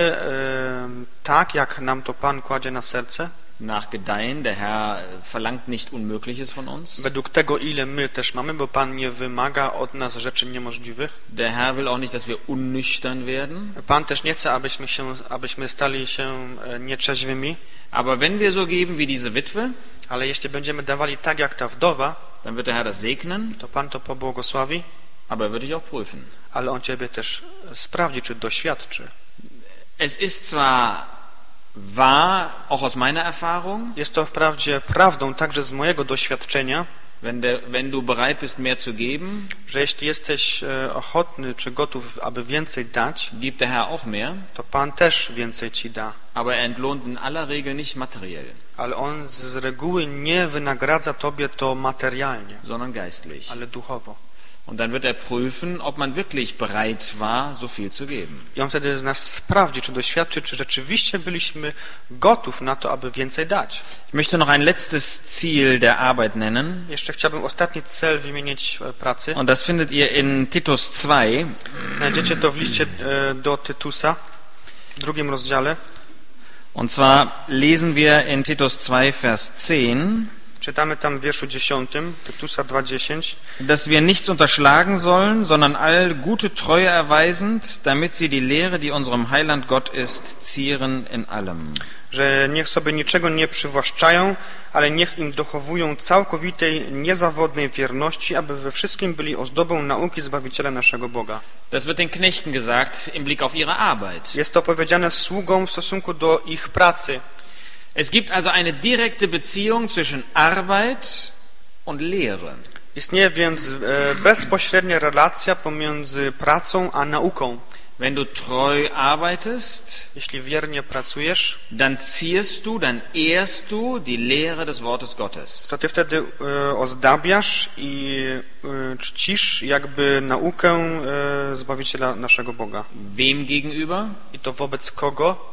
e, tak, jak nam to Pan kładzie na serce. Nach Gedeihen, der Herr verlangt nicht Unmögliches von uns. Według tego, ile my też mamy, bo Pan nie wymaga od nas rzeczy niemożliwych. Der Herr will auch nicht, dass wir unnüchtern werden. Pan też nie chce, abyśmy się, abyśmy stali się nietrzeźwymi. Aber wenn wir so geben wie diese Witwe, ale jeśli będziemy dawali tak jak ta wdowa, dann wird der Herr das segnen. To Pan to pobłogosławi. Aber er wird dich auch prüfen. Ale on ciebie też sprawdzi, czy doświadczy. Es ist zwar war, auch aus meiner Erfahrung, jest to wprawdzie prawdą także z mojego doświadczenia, wenn de, wenn du bereit bist, mehr zu geben, że jeśli jesteś ochotny czy gotów, aby więcej dać, gibt der Herr auch mehr, to Pan też więcej ci da. Aber er entlohnt in aller Regel nicht materiell. Ale on z reguły nie wynagradza tobie to materialnie, sondern geistlich. Ale duchowo. Und dann wird er prüfen, ob man wirklich bereit war, so viel zu geben. I on wtedy nas sprawdzi, czy doświadczy, czy rzeczywiście byliśmy gotów na to, aby więcej dać. Ich möchte noch ein letztes Ziel der Arbeit nennen. Jeszcze chciałbym ostatni cel wymienić pracy. Und das findet ihr in Titus zwei. Znajdziecie to w liście do Tytusa, w drugim rozdziale. Und zwar lesen wir in Titus zwei, Vers zehn. Czytamy tam w wierszu dziesiątym, Tytusa dwa, dziesięć. Dass wir nichts unterschlagen sollen, sondern all gute Treue erweisend, damit sie die Lehre, die unserem Heiland Gott ist, zieren in allem. Że niech sobie niczego nie przywłaszczają, ale niech im dochowują całkowitej, niezawodnej wierności, aby we wszystkim byli ozdobą nauki Zbawiciela naszego Boga. Das wird den Knechten gesagt, im Blick auf ihre Arbeit. Jest to powiedziane sługom w stosunku do ich pracy. Es gibt also eine direkte Beziehung zwischen Arbeit und Lehre. Istnieje więc bezpośrednia relacja pomiędzy pracą a nauką. Wenn du treu arbeitest, jeśli wiernie pracujesz, dann ziehst du, dann ehrst du die Lehre des Wortes Gottes. To ty wtedy ozdabiasz i czcisz jakby naukę Zbawiciela naszego Boga. Wem gegenüber? I to wobec kogo?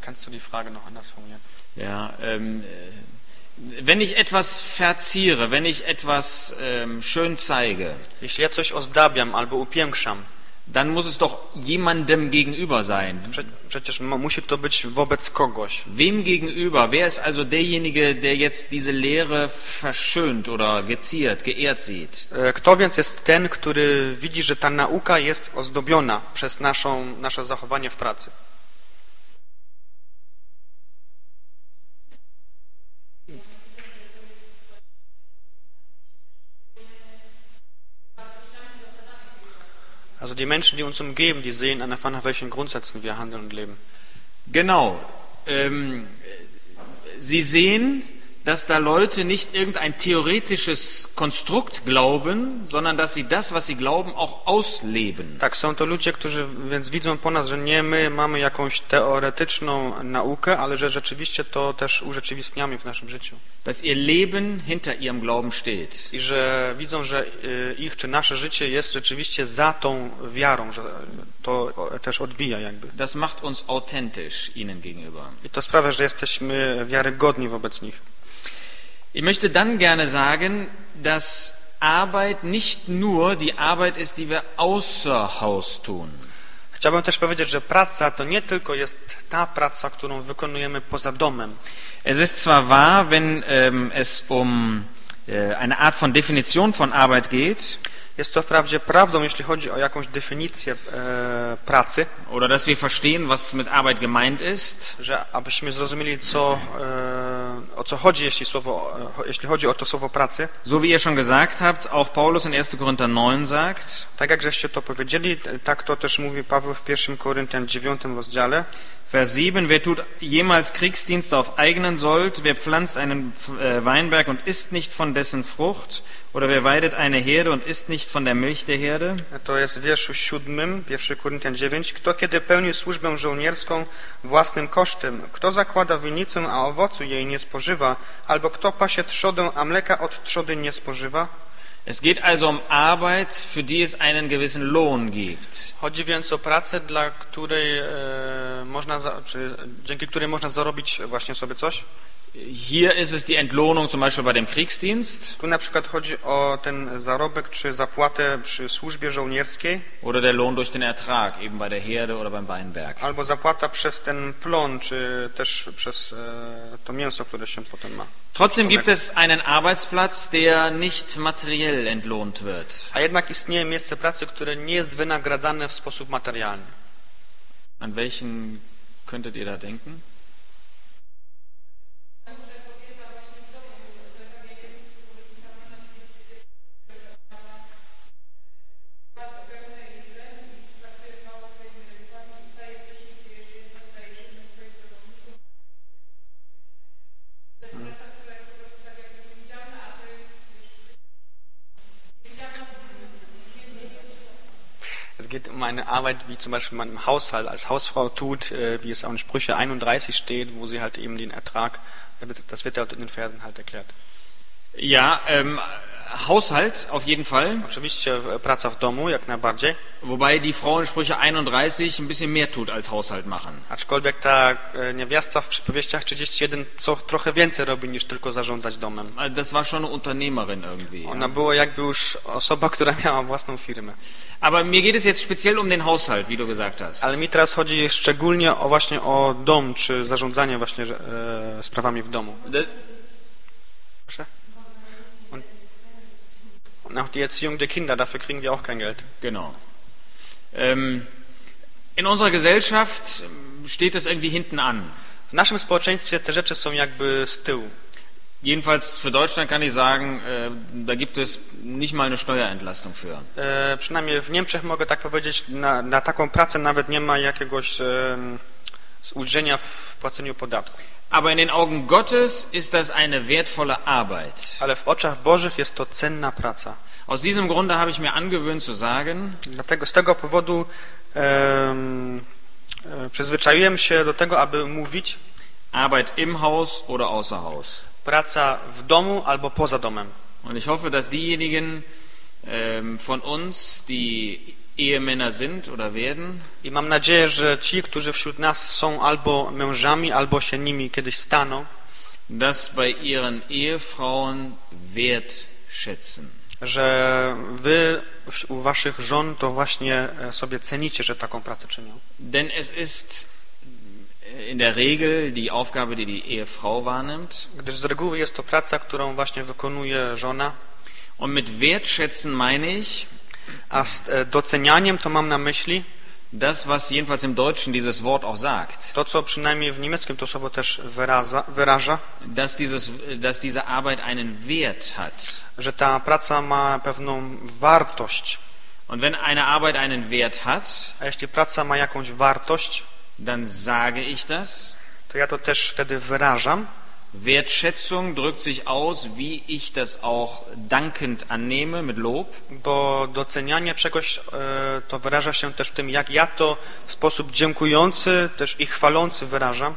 Kannst du die Frage noch anders formulieren? Ja, ähm, wenn ich etwas verziere, wenn ich etwas ähm, schön zeige, jeśli ja coś ozdabiam albo upiększam, dann muss es doch jemandem gegenüber sein. Prze przecież musi to być wobec kogoś. Wem gegenüber? Wer ist also derjenige, der jetzt diese Lehre verschönt oder geziert, geehrt sieht? Kto więc jest ten, który widzi, że ta nauka jest ozdobiona przez naszą, nasze zachowanie w pracy? Also die Menschen, die uns umgeben, die sehen an nach welchen Grundsätzen wir handeln und leben. Genau. Ähm, sie sehen, dass da Leute nicht irgendein theoretisches Konstrukt glauben, sondern dass sie das, was sie glauben, auch ausleben. Tak, są to ludzie, którzy więc widzą po nas, że nie my mamy jakąś teoretyczną naukę, ale że rzeczywiście to też urzeczywistniamy w naszym życiu. Dass ihr Leben hinter ihrem Glauben steht. I że widzą, że ich czy nasze życie jest rzeczywiście za tą wiarą, że to też odbija jakby. Das macht uns authentisch ihnen gegenüber. I to sprawia, że jesteśmy wiarygodni wobec nich. Ich möchte dann gerne sagen, dass Arbeit nicht nur die Arbeit ist, die wir außer Haus tun. Chciałbym też powiedzieć, że praca to nie tylko jest ta praca, którą wykonujemy poza domem. Es ist zwar wahr, wenn ähm, es um äh, eine Art von Definition von Arbeit geht. Jest to wprawdzie prawdą, jeśli chodzi o jakąś definicję e, pracy. Oder dass wir verstehen, was mit Arbeit gemeint ist. Że abyśmy zrozumieli, co, e, o co chodzi, jeśli, słowo, e, jeśli chodzi o to słowo pracy. So wie ihr schon gesagt habt, auch Paulus in ersten Korinther neun sagt. Tak jak żeście to powiedzieli, tak to też mówi Paweł w pierwszym Koryntian dziewiątym rozdziale. Vers sieben, wer tut jemals Kriegsdienste auf eigenen Sold, wer pflanzt einen Weinberg und isst nicht von dessen Frucht, oder wer weidet eine Herde und isst nicht von der Milch der Herde? To jest w wierszu siódmym, pierwszy Koryntian dziewięć. Kto kiedy pełni służbę żołnierską własnym kosztem, kto zakłada winnicę, a owocu jej nie spożywa, albo kto pasie trzodę, a mleka od trzody nie spożywa? Es geht also um Arbeit, für die es einen gewissen Lohn gibt. Chodzi więc o pracę, dla której e, można, czy, dzięki której można zarobić właśnie sobie coś. Hier ist es die Entlohnung zum Beispiel bei dem Kriegsdienst. Tu na przykład chodzi o ten zarobek czy zapłatę przy służbie żołnierskiej. Oder der Lohn durch den Ertrag eben bei der Herde oder beim Weinberg. Albo zapłata przez ten plon czy też przez e, to mięso, które się potem ma. Trotzdem gibt es einen Arbeitsplatz, der nicht materiell entlohnt wird. A jednak istnieje miejsce pracy, które nie jest wynagradzane w sposób materialny. An welchen könntet ihr da denken? geht um eine Arbeit, wie zum Beispiel man im Haushalt als Hausfrau tut, wie es auch in Sprüche einunddreißig steht, wo sie halt eben den Ertrag, das wird dort in den Versen halt erklärt. Ja, ähm, Haushalt auf jeden Fall. Oczywiście praca w domu, jak najbardziej. Wobei die Frau in Sprüche einunddreißig ein bisschen mehr tut als Haushalt machen. Aczkolwiek ta niewiasta w Przypowieściach trzydzieści jeden co trochę więcej robi niż tylko zarządzać domem. Das war schon eine Unternehmerin irgendwie. Ona była jakby już osoba, która miała własną firmę. Aber mir geht es jetzt speziell um den Haushalt, wie du gesagt hast. Ale mi teraz chodzi szczególnie o właśnie o dom czy zarządzanie właśnie e, sprawami w domu. Proszę. Und auch die Erziehung der Kinder, dafür kriegen wir auch kein Geld. Genau. Ähm, in unserer Gesellschaft steht das irgendwie hinten an. W naszym społeczeństwie te rzeczy są jakby z tyłu. Jedenfalls für Deutschland kann ich sagen, äh, da gibt es nicht mal eine Steuerentlastung für. Äh, przynajmniej w Niemczech mogę tak powiedzieć, na, na taką pracę nawet nie ma jakiegoś äh, ulżenia w płaceniu podatku. Aber in den Augen Gottes ist das eine wertvolle Arbeit. Ale w oczach Bożych jest to cenna praca. Aus diesem Grunde habe ich mir angewöhnt zu sagen, dlatego z tego powodu ähm, przyzwyczaiłem się do tego, aby mówić Arbeit im Haus oder außer Haus. Praca w domu albo poza domem. Und ich hoffe, dass diejenigen ähm, von uns, die Ehemänner sind oder werden. I mam nadzieję, że ci, którzy wśród nas są albo mężami, albo się nimi kiedyś staną, dass bei ihren Ehefrauen Wert schätzen. Że wy u waszych żon to właśnie sobie cenicie, że taką pracę czynią. Denn es ist in der Regel die Aufgabe, die die Ehefrau wahrnimmt. Gdyż z reguły jest to praca, którą właśnie wykonuje żona. Und mit Wertschätzen meine ich, a z docenianiem to mam na myśli das, was jedenfalls im Deutschen dieses Wort auch sagt. To, co przynajmniej w niemieckim to słowo też wyraza, wyraża, dass dieses, dass diese Arbeit einen Wert hat. Że ta praca ma pewną wartość. Und wenn eine Arbeit einen Wert hat, a jeśli praca ma jakąś wartość, dann sage ich das. To ja to też wtedy wyrażam. Wertschätzung drückt sich aus, wie ich das auch dankend annehme, mit Lob. Bo docenianie czegoś e, to wyraża się też w tym, jak ja to w sposób dziękujący, też i chwalący wyrażam.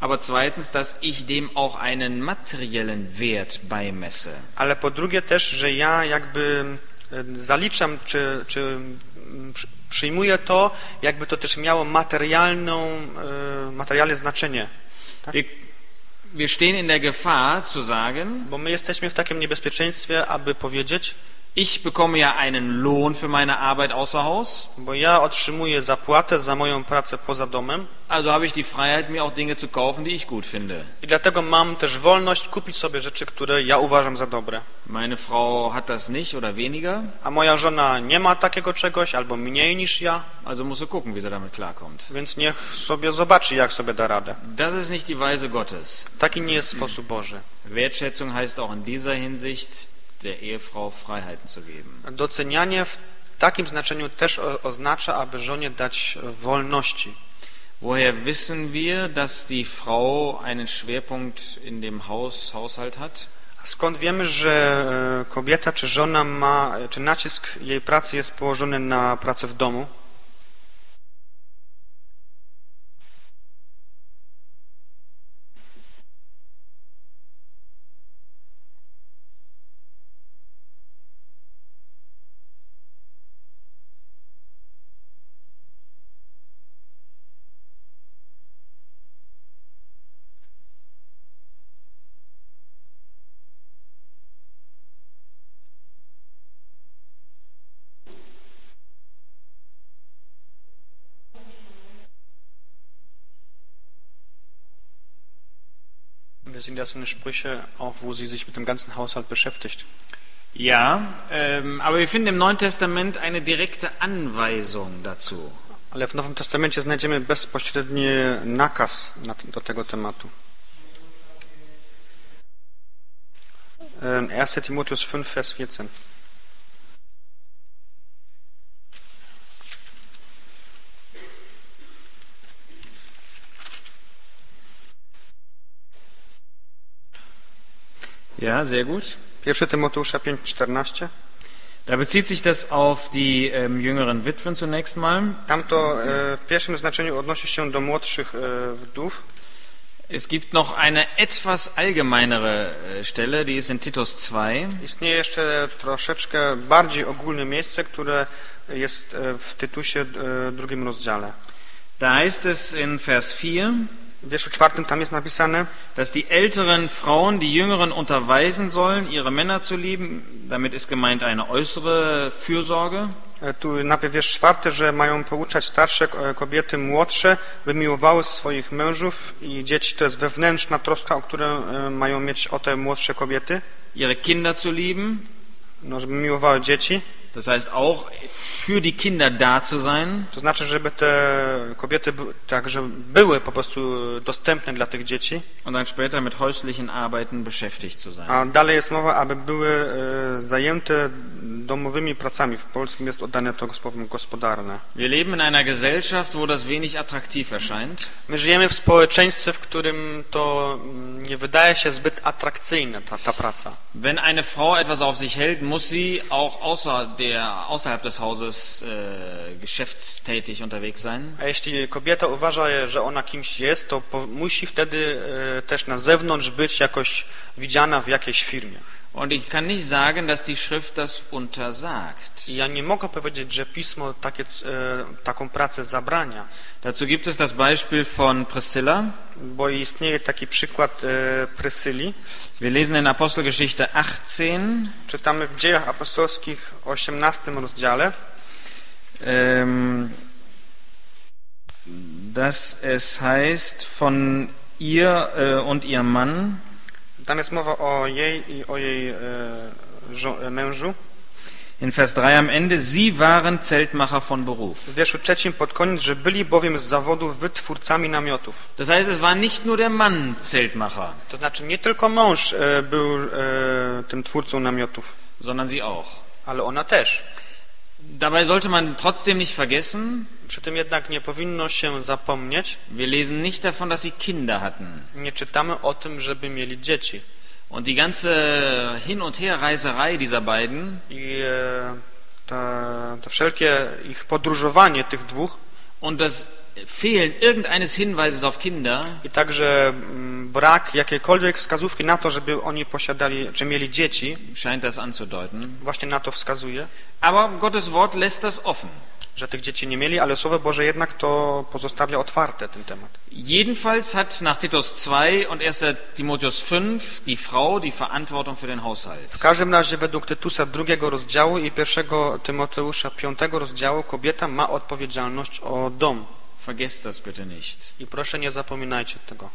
Aber zweitens, dass ich dem auch einen materiellen Wert beimesse. Ale po drugie też, że ja jakby zaliczam, czy, czy przyjmuję to, jakby to też miało materialną, e, materialne znaczenie. Tak? Wir stehen in der Gefahr zu sagen, bo my jesteśmy w takim niebezpieczeństwie, aby powiedzieć, ich bekomme ja einen Lohn für meine Arbeit außer Haus, bo ja otrzymuję zapłatę za moją pracę poza domem. Also habe ich die Freiheit, mir auch Dinge zu kaufen, die ich gut finde. I dlatego mam też wolność kupić sobie rzeczy, które ja uważam za dobre. Meine Frau hat das nicht oder weniger. A moja żona nie ma takiego czegoś albo mniej niż ja. Also muss sie gucken, wie sie damit klarkommt. Więc niech sobie zobaczy, jak sobie da radę. Das ist nicht die Weise Gottes. Taki nie jest sposób Boży. Wertschätzung heißt auch in dieser Hinsicht der Ehefrau Freiheiten zu geben. Docenianie w takim znaczeniu też oznacza, aby żonie dać wolności. Woher wissen wir, dass die Frau einen Schwerpunkt in dem Haus, Haushalt hat? Skąd wiemy, że kobieta czy żona ma, czy nacisk jej pracy jest położony na pracę w domu? Sind das eine Sprüche, auch wo sie sich mit dem ganzen Haushalt beschäftigt? Ja, ähm, aber wir finden im Neuen Testament eine direkte Anweisung dazu. Ale w Nowym Testamencie znajdziemy bezpośredni nakaz na t- do tego tematu. Ähm, erster Timotheus fünf, Vers vierzehn. Ja, sehr gut. Pierwszy Tymoteusza pięć, czternaście. Da bezieht sich das auf die ähm, jüngeren Witwen zunächst mal. Tamto e, w pierwszym znaczeniu odnosi się do młodszych e, wdów. Es gibt noch eine etwas allgemeinere Stelle, die ist in Titus zwei. Istnieje jeszcze troszeczkę bardziej ogólne miejsce, które jest w Tytusie e, drugim rozdziale. Da heißt es in Vers vier. W wierszu czwartym tam jest napisane, dass die älteren Frauen die jüngeren unterweisen sollen, ihre Männer zu lieben. Damit ist gemeint eine äußere Fürsorge. Tu najpierw wiersz czwarty, że mają pouczać starsze kobiety młodsze, by miłowały swoich mężów i dzieci. To jest wewnętrzna troska, o którą mają mieć o te młodsze kobiety. Ihre Kinder zu lieben. No, żeby miłowały dzieci. Das heißt auch für die Kinder da zu sein. To znaczy, żeby te kobiety także były po prostu dostępne dla tych dzieci. Und dann später mit häuslichen Arbeiten beschäftigt zu sein. A dalej jest mowa, aby były zajęte domowymi pracami. W polskim jest oddane to słowem gospodarne. Wir leben in einer Gesellschaft, wo das wenig attraktiv erscheint. My żyjemy w społeczeństwie, w którym to nie wydaje się zbyt atrakcyjne ta, ta praca. Wenn eine Frau etwas auf sich hält, muss sie auch außer der, außerhalb des Hauses äh, geschäftstätig unterwegs sein. A jeśli kobieta uważa, że ona kimś jest, to po, musi wtedy e, też na zewnątrz być jakoś widziana w jakiejś firmie. Und ich kann nicht sagen, dass die Schrift das untersagt. Ja nie mogę powiedzieć, że Pismo takie, e, taką pracę zabrania. Dazu gibt es das Beispiel von Priscilla. Bo istnieje taki przykład e, Prysyli. Wir lesen in Apostelgeschichte achtzehn. Czytamy w Dziejach Apostolskich osiemnastym rozdziale. Ähm, dass es heißt von ihr äh, und ihrem Mann. Tam jest mowa o jej i o jej e, mężu. In Vers drei am Ende, sie waren Zeltmacher von Beruf. W wierszu trzecim pod koniec, że byli bowiem z zawodu wytwórcami namiotów. Das heißt, es war nicht nur der Mann Zeltmacher. To znaczy nie tylko mąż e, był e, tym twórcą namiotów, sondern sie auch. Ale ona też. Dabei sollte man trotzdem nicht vergessen, przy tym jednak nie powinno się zapomnieć, wir lesen nicht davon, dass sie Kinder hatten. Nie czytamy o tym, żeby mieli dzieci. Und die ganze Hin- und Herreiserei dieser beiden, i to, to wszelkie ich podróżowanie tych dwóch, und das Fehlen irgendeines Hinweises auf Kinder, i także brak jakiejkolwiek wskazówki na to, żeby oni posiadali, czy mieli dzieci, scheint das anzudeuten. Właśnie na to wskazuje. Aber Gottes Wort lässt das offen. Że tych dzieci nie mieli, ale Słowo Boże jednak to pozostawia otwarte ten temat. Jedenfalls hat nach Titus zwei und erster Timotheus fünf die Frau die Verantwortung für den Haushalt. W każdym razie według Tytusa drugiego rozdziału i pierwszego Tymoteusza piątego rozdziału kobieta ma odpowiedzialność o dom. Vergesst das bitte nicht. I proszę nie zapominajcie tego.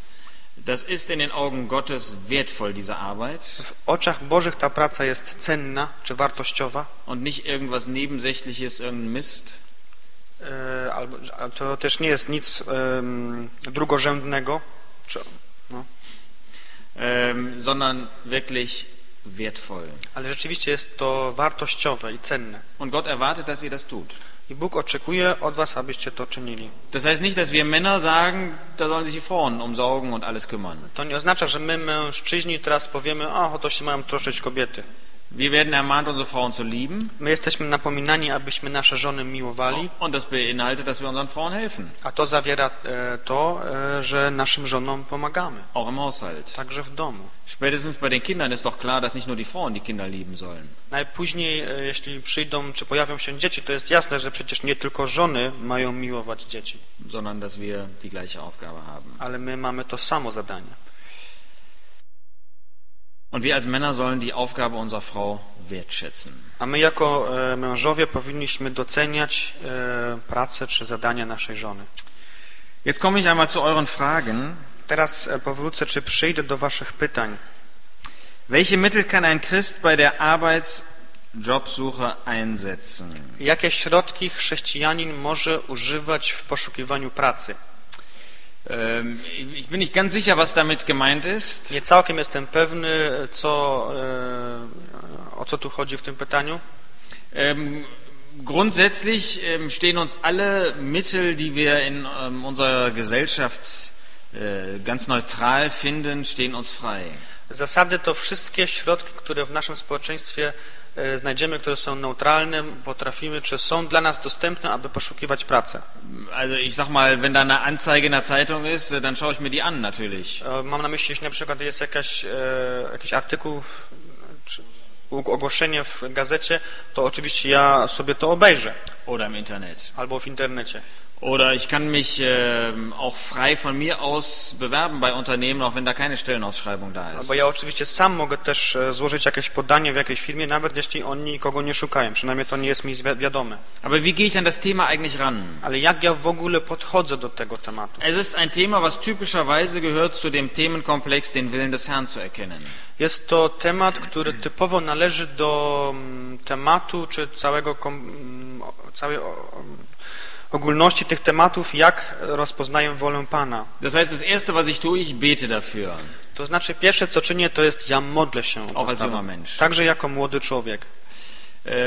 Das ist in den Augen Gottes wertvoll, diese Arbeit. W oczach Bożych ta praca jest cenna czy wartościowa. Und nicht irgendwas nebensächliches, irgendein Mist. E, to też nie jest nic e, drugorzędnego, czy, no. e, sondern wirklich wertvoll. Ale rzeczywiście jest to wartościowe i cenne. Und Gott erwartet, dass ihr das tut. I Bóg oczekuje od was, abyście to czynili. Das heißt nicht, dass wir Männer sagen, da sollen sich die Frauen umsorgen und alles kümmern. To nie oznacza, że my mężczyźni teraz powiemy, o, to się mają troszczyć kobiety. Wir werden ermahnt, unsere Frauen zu lieben. My jesteśmy napominani, abyśmy nasze żony miłowali. Und das beinhaltet, dass wir unseren Frauen helfen. A to zawiera e, to, e, że naszym żonom pomagamy. Auch im Haushalt. Także w domu. Spätestens bei den Kindern ist doch klar, dass nicht nur die Frauen die Kinder lieben sollen. Najpóźniej, e, jeśli przyjdą, czy pojawią się dzieci, to jest jasne, że przecież nie tylko żony mają miłować dzieci. Sondern dass wir die gleiche Aufgabe haben. Ale my mamy to samo zadanie. Und wir als Männer sollen die Aufgabe unserer Frau wertschätzen. A my jako e, mężowie powinniśmy doceniać e, pracę czy zadania naszej żony. Jetzt komme ich einmal zu euren Fragen. Teraz powrócę czy przyjdę do waszych pytań. Welche Mittel kann ein Christ bei der Arbeitsjobsuche einsetzen? Jakie środki chrześcijanin może używać w poszukiwaniu pracy? Ich bin nicht ganz sicher, was damit gemeint ist. Nie całkiem jestem pewny, co, o co tu chodzi w tym pytaniu. Grundsätzlich stehen uns alle Mittel, die wir in unserer Gesellschaft ganz neutral finden, stehen uns frei. Zasady to wszystkie środki, które w naszym społeczeństwie znajdziemy, które są neutralne, potrafimy, czy są dla nas dostępne, aby poszukiwać pracy. Also ich sag mal, wenn da eine Anzeige in der Zeitung ist, dann schaue ich mir die an natürlich. Mam na myśli, jeśli na przykład jest jakaś, jakiś artykuł, czy ogłoszenie w gazecie, to oczywiście ja sobie to obejrzę. Oder im Internet. Albo w internecie. Oder ich kann mich äh, auch frei von mir aus bewerben bei Unternehmen, auch wenn da keine Stellenausschreibung da ist. Aber ja oczywiście sam mogę też złożyć jakieś podanie w jakiejś firmie, nawet jeśli oni kogo nie szukają. Przynajmniej to nie jest mi wiadome. Aber wie gehe ich an das Thema eigentlich ran? Ale jak ja w ogóle podchodzę do tego tematu? Es ist ein Thema, was typischerweise gehört zu dem Themenkomplex, den Willen des Herrn zu erkennen. Jest to temat, który typowo należy do tematu czy całego całej ogólności tych tematów, jak rozpoznaję wolę Pana. Das heißt, das erste, was ich tue, ich bete dafür. To znaczy, pierwsze, co czynię, to jest ja modlę się. Auch als junger Mensch. Także jako młody człowiek.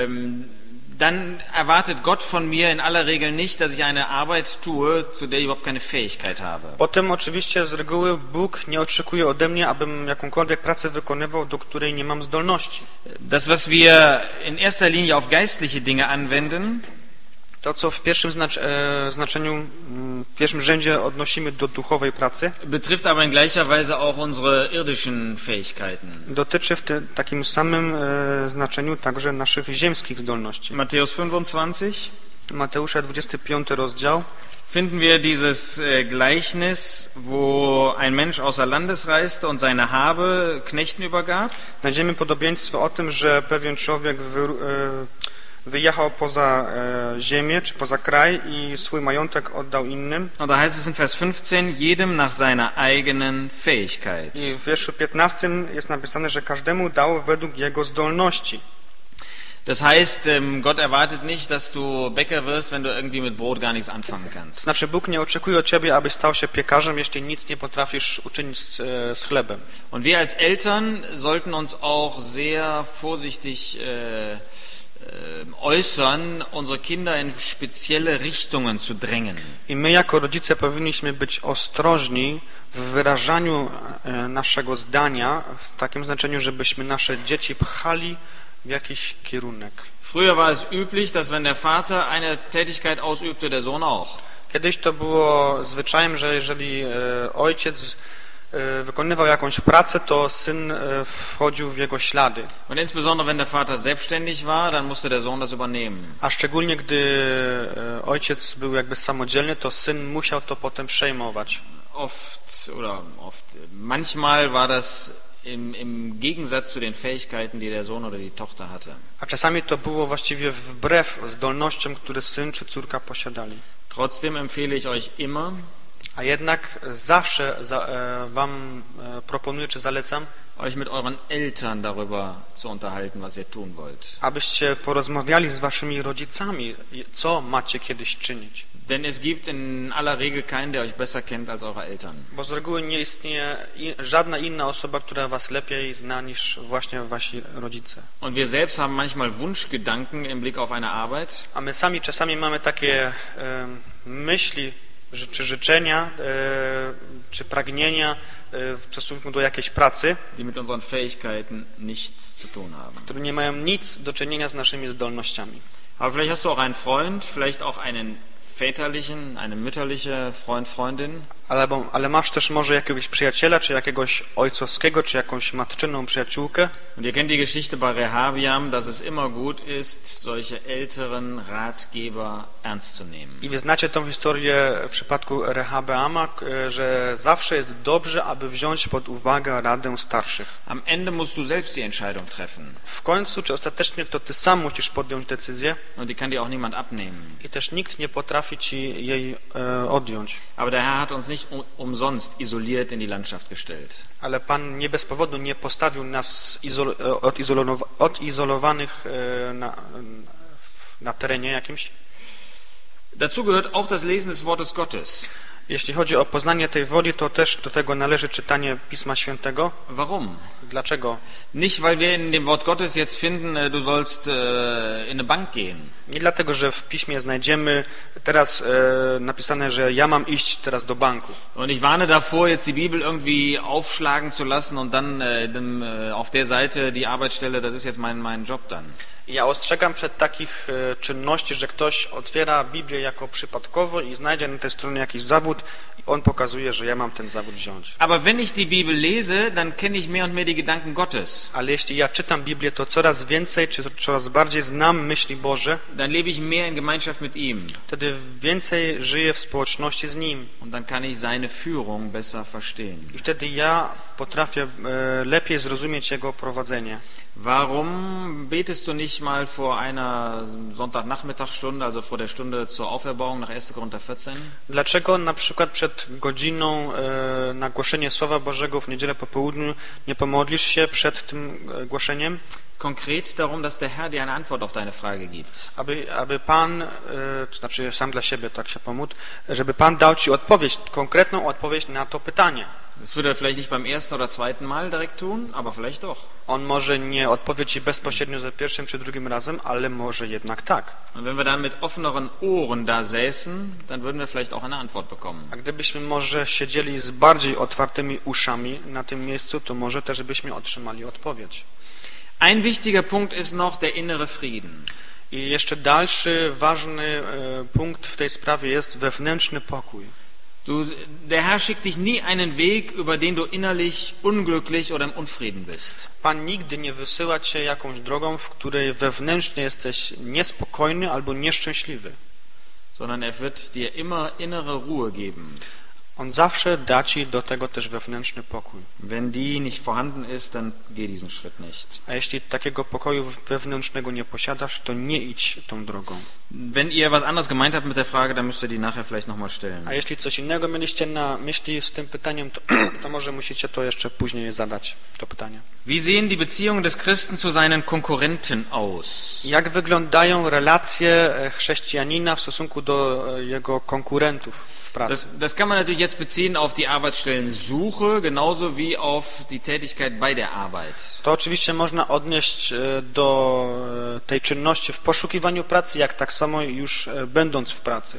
Um, dann erwartet Gott von mir in aller Regel nicht, dass ich eine Arbeit tue, zu der ich überhaupt keine Fähigkeit habe. Potem oczywiście z reguły Bóg nie oczekuje ode mnie, abym jakąkolwiek pracę wykonywał, do której nie mam zdolności. Das, was wir in erster Linie auf geistliche Dinge anwenden, to, co w pierwszym znaczeniu, w pierwszym rzędzie odnosimy do duchowej pracy, betrifft aber in gleicher Weise auch unsere irdischen Fähigkeiten. Dotyczy w tym, takim samym znaczeniu także naszych ziemskich zdolności. Mateusz piętnaście. Mateusza dwudziesty piąty rozdział. Finden wir dieses Gleichnis, wo ein Mensch außer Landes reiste und seine Habe Knechten übergab. Znajdziemy podobieństwo o tym, że pewien człowiek wy, wyjechał poza e, ziemię, czy poza kraj i swój majątek oddał innym. Und da heißt es in Vers fünfzehn, jedem nach seiner eigenen Fähigkeit. I w wierszu piętnastym jest napisane, że każdemu dał według jego zdolności. Das heißt, Gott erwartet nicht, dass du Bäcker wirst, wenn du irgendwie mit Brot gar nichts anfangen kannst. Znaczy, Bóg nie oczekuje od ciebie, abyś stał się piekarzem, jeśli nic nie potrafisz uczynić z, z chlebem. Und wir als Eltern sollten uns auch sehr vorsichtig äh, äußern, unsere Kinder in spezielle Richtungen zu drängen. I my jako rodzice powinniśmy być ostrożni w wyrażaniu naszego zdania w takim znaczeniu, żebyśmy nasze dzieci pchali w jakiś kierunek. Früher war es üblich, dass wenn der Vater eine Tätigkeit ausübte, der Sohn auch. Kiedyś to było zwyczajem, że jeżeli ojciec wykonywał jakąś pracę, to syn wchodził w jego ślady. Und insbesondere wenn der Vater selbstständig war, dann musste der Sohn das übernehmen. A szczególnie gdy ojciec był jakby samodzielny, to syn musiał to potem przejmować. Oft oder oft manchmal war das im, im Gegensatz zu den Fähigkeiten, die der Sohn oder die Tochter hatte. A czasami to było właściwie wbrew zdolnościom, które syn czy córka posiadali. Trotzdem empfehle ich euch immer, a jednak zawsze za, e, wam e, proponuję czy zalecam, euch mit euren Eltern darüber zu unterhalten, was ihr tun wollt. Abyście porozmawiali z waszymi rodzicami, co macie kiedyś czynić. Denn es gibt in aller Regel keinen, der euch besser kennt als eure Eltern. Bo z reguły nie istnieje żadna inna osoba, która was lepiej zna niż właśnie wasi rodzice. Und wir selbst haben manchmal Wunschgedanken im Blick auf eine Arbeit. A my sami czasami mamy takie e, myśli, czy życzenia, czy pragnienia w stosunku do jakiejś pracy, które nie mają nic do czynienia z naszymi zdolnościami. Aber vielleicht hast du auch einen Freund, vielleicht auch einen väterlichen, eine mütterliche Freund, Freundin. Ale, ale masz też może jakiegoś przyjaciela, czy jakiegoś ojcowskiego, czy jakąś matczyną przyjaciółkę. Und ihr kennt die Geschichte bei Rehabeam, dass es immer gut ist, solche älteren Ratgeber ernst zu nehmen. I wy znacie tą historię w przypadku Rehabeama, że zawsze jest dobrze, aby wziąć pod uwagę radę starszych. Am Ende musst du selbst die Entscheidung treffen. W końcu, czy ostatecznie, to ty sam musisz podjąć decyzję. Und die kann dir auch niemand abnehmen. I też nikt nie potrafi ci jej e, odjąć. Aber der Herr hat uns nicht umsonst isoliert in die Landschaft gestellt. Ale Pan nie bez powodu nie postawił nas odizolowanych na, na terenie jakimś. Dazu gehört auch das Lesen des Wortes Gottes. Jeśli chodzi o poznanie tej woli, to też do tego należy czytanie Pisma Świętego. Warum? Dlaczego? Nicht, weil wir in dem Wort Gottes jetzt finden, du sollst in eine Bank gehen. Nie dlatego, że w Piśmie znajdziemy teraz e, napisane, że ja mam iść teraz do banku. Und ich warne davor, jetzt die Bibel irgendwie aufschlagen zu lassen und dann e, dem, auf der Seite die Arbeitsstelle, das ist jetzt mein, mein Job dann. Ja ostrzegam przed takich e, czynności, że ktoś otwiera Biblię jako przypadkowo i znajdzie na tej stronie jakiś zawód i on pokazuje, że ja mam ten zawód wziąć. Aber wenn ich die Bibel lese, dann kenne ich mehr und mehr die Gedanken Gottes. Ale jeśli ja czytam Biblię, to coraz więcej czy coraz bardziej znam myśli Boże. Dann lebe ich mehr in Gemeinschaft mit ihm. Wtedy więcej żyję w społeczności z nim. Und dann kann ich seine Führung besser verstehen. I wtedy ja potrafię e, lepiej zrozumieć jego prowadzenie. Warum betest du nicht mal vor einer Sonntagnachmittagsstunde, also vor der Stunde zur Auferbauung nach erster Korinther vierzehn? Dlaczego na przykład przed godziną e, na głoszenie Słowa Bożego w niedzielę po południu nie pomodlisz się przed tym e, głoszeniem? Konkret darum, dass der Herr dir eine Antwort auf deine Frage gibt. Aby, aby Pan, e, to znaczy sam dla siebie tak się pomódl, żeby Pan dał Ci odpowiedź, konkretną odpowiedź na to pytanie. Das würde er vielleicht nicht beim ersten oder zweiten Mal direkt tun, aber vielleicht doch. On może nie odpowie Ci bezpośrednio za pierwszym czy drugim razem, ale może jednak tak. Und wenn wir dann mit offeneren Ohren da säßen, dann würden wir vielleicht auch eine Antwort bekommen. A gdybyśmy może siedzieli z bardziej otwartymi uszami na tym miejscu, to może też byśmy otrzymali odpowiedź. Ein wichtiger Punkt ist noch der innere Frieden. I jeszcze dalszy ważny e, punkt w tej sprawie jest wewnętrzny pokój. Du, der Herr schickt dich nie einen Weg, über den du innerlich unglücklich oder im Unfrieden bist. Pan nigdy nie wysyła cię jakąś drogą, w której wewnętrznie jesteś niespokojny albo nieszczęśliwy. Sondern er wird dir immer innere Ruhe geben. On zawsze da ci do tego też wewnętrzny pokój. Wenn die nicht vorhanden ist, dann geh diesen Schritt nicht. A jeśli takiego pokoju wewnętrznego nie posiadasz, to nie idź tą drogą. Wenn ihr was anderes gemeint habt mit der Frage, dann müsst ihr die nachher vielleicht nochmal stellen. A jeśli coś innego mieliście na myśli z tym pytaniem, to, to może musicie to jeszcze później zadać, to pytanie. Wie sehen die Beziehungen des Christen zu seinen Konkurrenten aus? Jak wyglądają relacje chrześcijanina w stosunku do jego konkurentów? Das, das kann man natürlich jetzt beziehen auf die Arbeitsstellensuche, genauso wie auf die Tätigkeit bei der Arbeit. To oczywiście można odnieść do tej czynności w poszukiwaniu pracy, jak tak samo już będąc w pracy.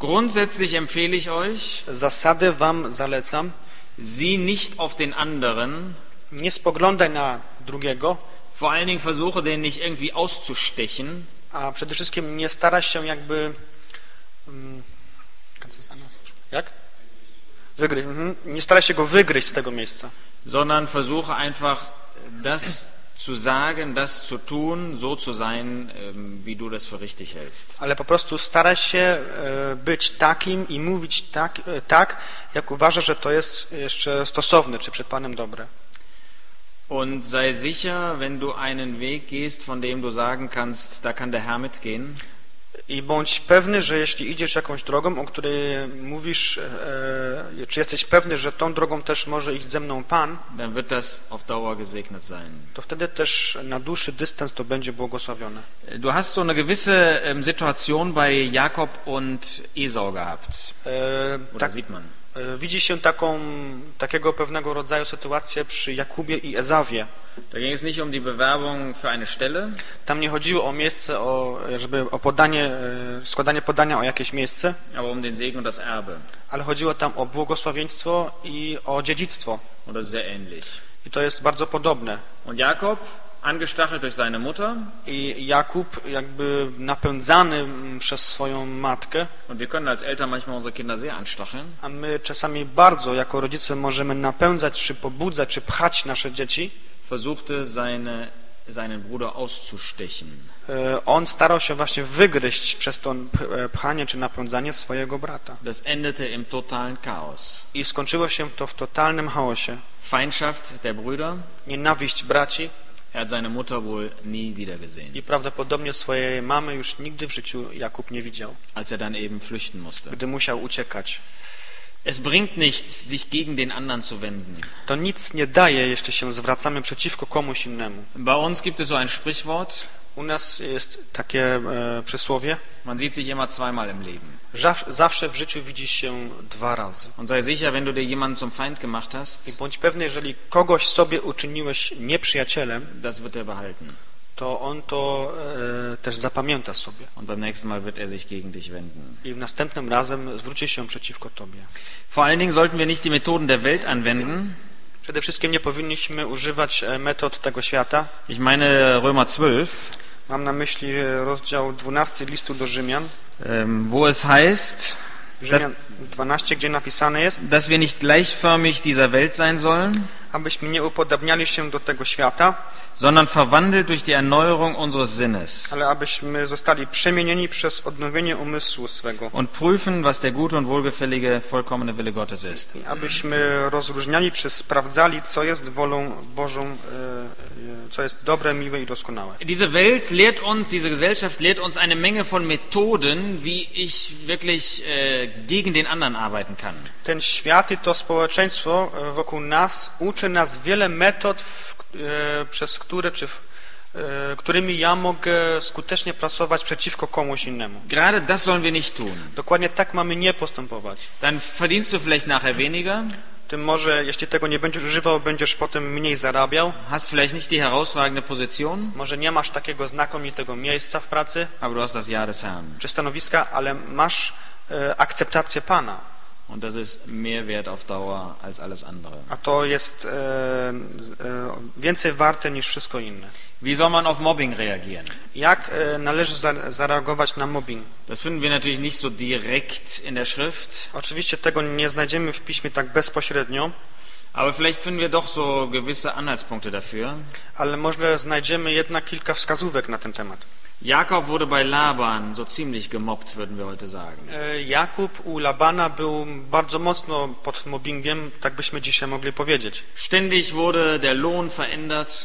Grundsätzlich empfehle ich euch, zasady wam zalecam, sieh nicht auf den anderen, nie spoglądaj na drugiego, vor allen Dingen versuche den nicht irgendwie auszustechen, a przede wszystkim nie staraj się jakby mm, Jak? Wygryź. Mhm. Nie staraj się go wygryźć z tego miejsca. Sondern versuche einfach das zu sagen, das zu tun, so zu sein, wie du das für richtig hältst. Ale po prostu staraj się być takim i mówić tak, tak jak uważasz, że to jest jeszcze stosowne, czy przed Panem dobre. Und sei sicher, wenn du einen Weg gehst, von dem du sagen kannst, da kann der Herr mitgehen. I bądź pewny, że jeśli idziesz jakąś drogą, o której mówisz, e, czy jesteś pewny, że tą drogą też może iść ze mną Pan, dann wird das auf Dauer gesegnet sein. To wtedy też na dłuższy dystans to będzie błogosławione. Du hast so eine gewisse Situation bei Jakub und Esau gehabt. E, Oder tak, sieht man. E, widzi się taką, takiego pewnego rodzaju sytuację przy Jakubie i Ezawie. Da ging es nicht um die Bewerbung für eine Stelle. Tam nie chodziło o miejsce, o, żeby o podanie, składanie podania o jakieś miejsce. Aber um den Segen und das Erbe. Ale chodziło tam o błogosławieństwo i o dziedzictwo. Und das ist sehr ähnlich. I to jest bardzo podobne. Und Jakub, angestachelt durch seine Mutter. I Jakub jakby napędzany przez swoją matkę. Und wir können als Eltern manchmal unsere Kinder sehr anstacheln. A my czasami bardzo jako rodzice możemy napędzać, czy pobudzać, czy pchać nasze dzieci. Versuchte seine, seinen Bruder auszustechen. On starał się właśnie wygryźć przez to pchanie czy napędzanie swojego brata. Das endete im totalen Chaos. I skończyło się to w totalnym chaosie. Feindschaft der Brüder. Nienawiść braci. Er hat seine Mutter wohl nie wieder gesehen. I prawdopodobnie swojej mamy już nigdy w życiu Jakub nie widział. Als er dann eben flüchten musste. Gdy musiał uciekać. Es bringt nichts, sich gegen den anderen zu wenden. To nic nie daje, jeśli się zwracamy przeciwko komuś innemu. Bei uns gibt es so ein Sprichwort. U nas jest takie e, przysłowie. Man sieht sich immer zweimal im Leben. Zawsze w życiu widzi się dwa razy. Und sei sicher, wenn du dir jemanden zum Feind gemacht hast. I bądź pewny, jeżeli kogoś sobie uczyniłeś nieprzyjacielem, das wird er behalten. To on to e, też zapamięta sobie. Und beim nächsten Mal wird er sich gegen dich wenden. I w następnym razem zwróci się przeciwko tobie. Vor allen Dingen sollten wir nicht die Methoden der Welt anwenden. Przede wszystkim nie powinniśmy używać metod tego świata. Ich meine Römer zwölf. Mam na myśli rozdział dwunasty listu do Rzymian. Wo es heißt, Rzymian dwanaście, gdzie napisane jest, dass wir nicht gleichförmig dieser Welt sein sollen, abyśmy nie upodabniali się do tego świata, sondern verwandelt durch die Erneuerung unseres Sinnes. Ale abyśmy zostali przemienieni przez odnowienie umysłu swego. Und prüfen, was der gute und wohlgefällige, vollkommene Wille Gottes ist. Abyśmy rozróżniali czy sprawdzali, co jest wolą Bożą, co jest dobre, miłe i doskonałe. Diese Welt lehrt uns, diese Gesellschaft lehrt uns eine Menge von Methoden, wie ich wirklich äh, gegen den anderen arbeiten kann. Ten świat i to społeczeństwo wokół nas uczy nas wiele metod, w przez które, czy, którymi ja mogę skutecznie pracować przeciwko komuś innemu. Gerade das sollen wir nicht tun. Dokładnie tak mamy nie postępować. Dann verdienst du vielleicht nachher weniger. Ty może, jeśli tego nie będziesz używał, będziesz potem mniej zarabiał. Hast vielleicht nicht die herausragende Position. Może nie masz takiego znakomitego miejsca w pracy. Aber du hast das Jahr des Herrn. Czy stanowiska, ale masz e, akceptację Pana. Und das ist mehr wert auf Dauer als alles andere. A to jest e, e, więcej warte niż wszystko inne. Wie soll man auf Mobbing reagieren? Jak e, należy za, zareagować na mobbing? Das finden wir natürlich nicht so direkt in der Schrift. Oczywiście tego nie znajdziemy w piśmie tak bezpośrednio. Aber vielleicht finden wir doch so gewisse Anhaltspunkte dafür. Ale może znajdziemy jednak kilka wskazówek na ten temat. Jakub wurde bei Laban so ziemlich gemobbt, würden wir heute sagen. Jakub u Labana był bardzo mocno pod mobbingiem, tak byśmy dzisiaj mogli powiedzieć. Ständig wurde der Lohn verändert.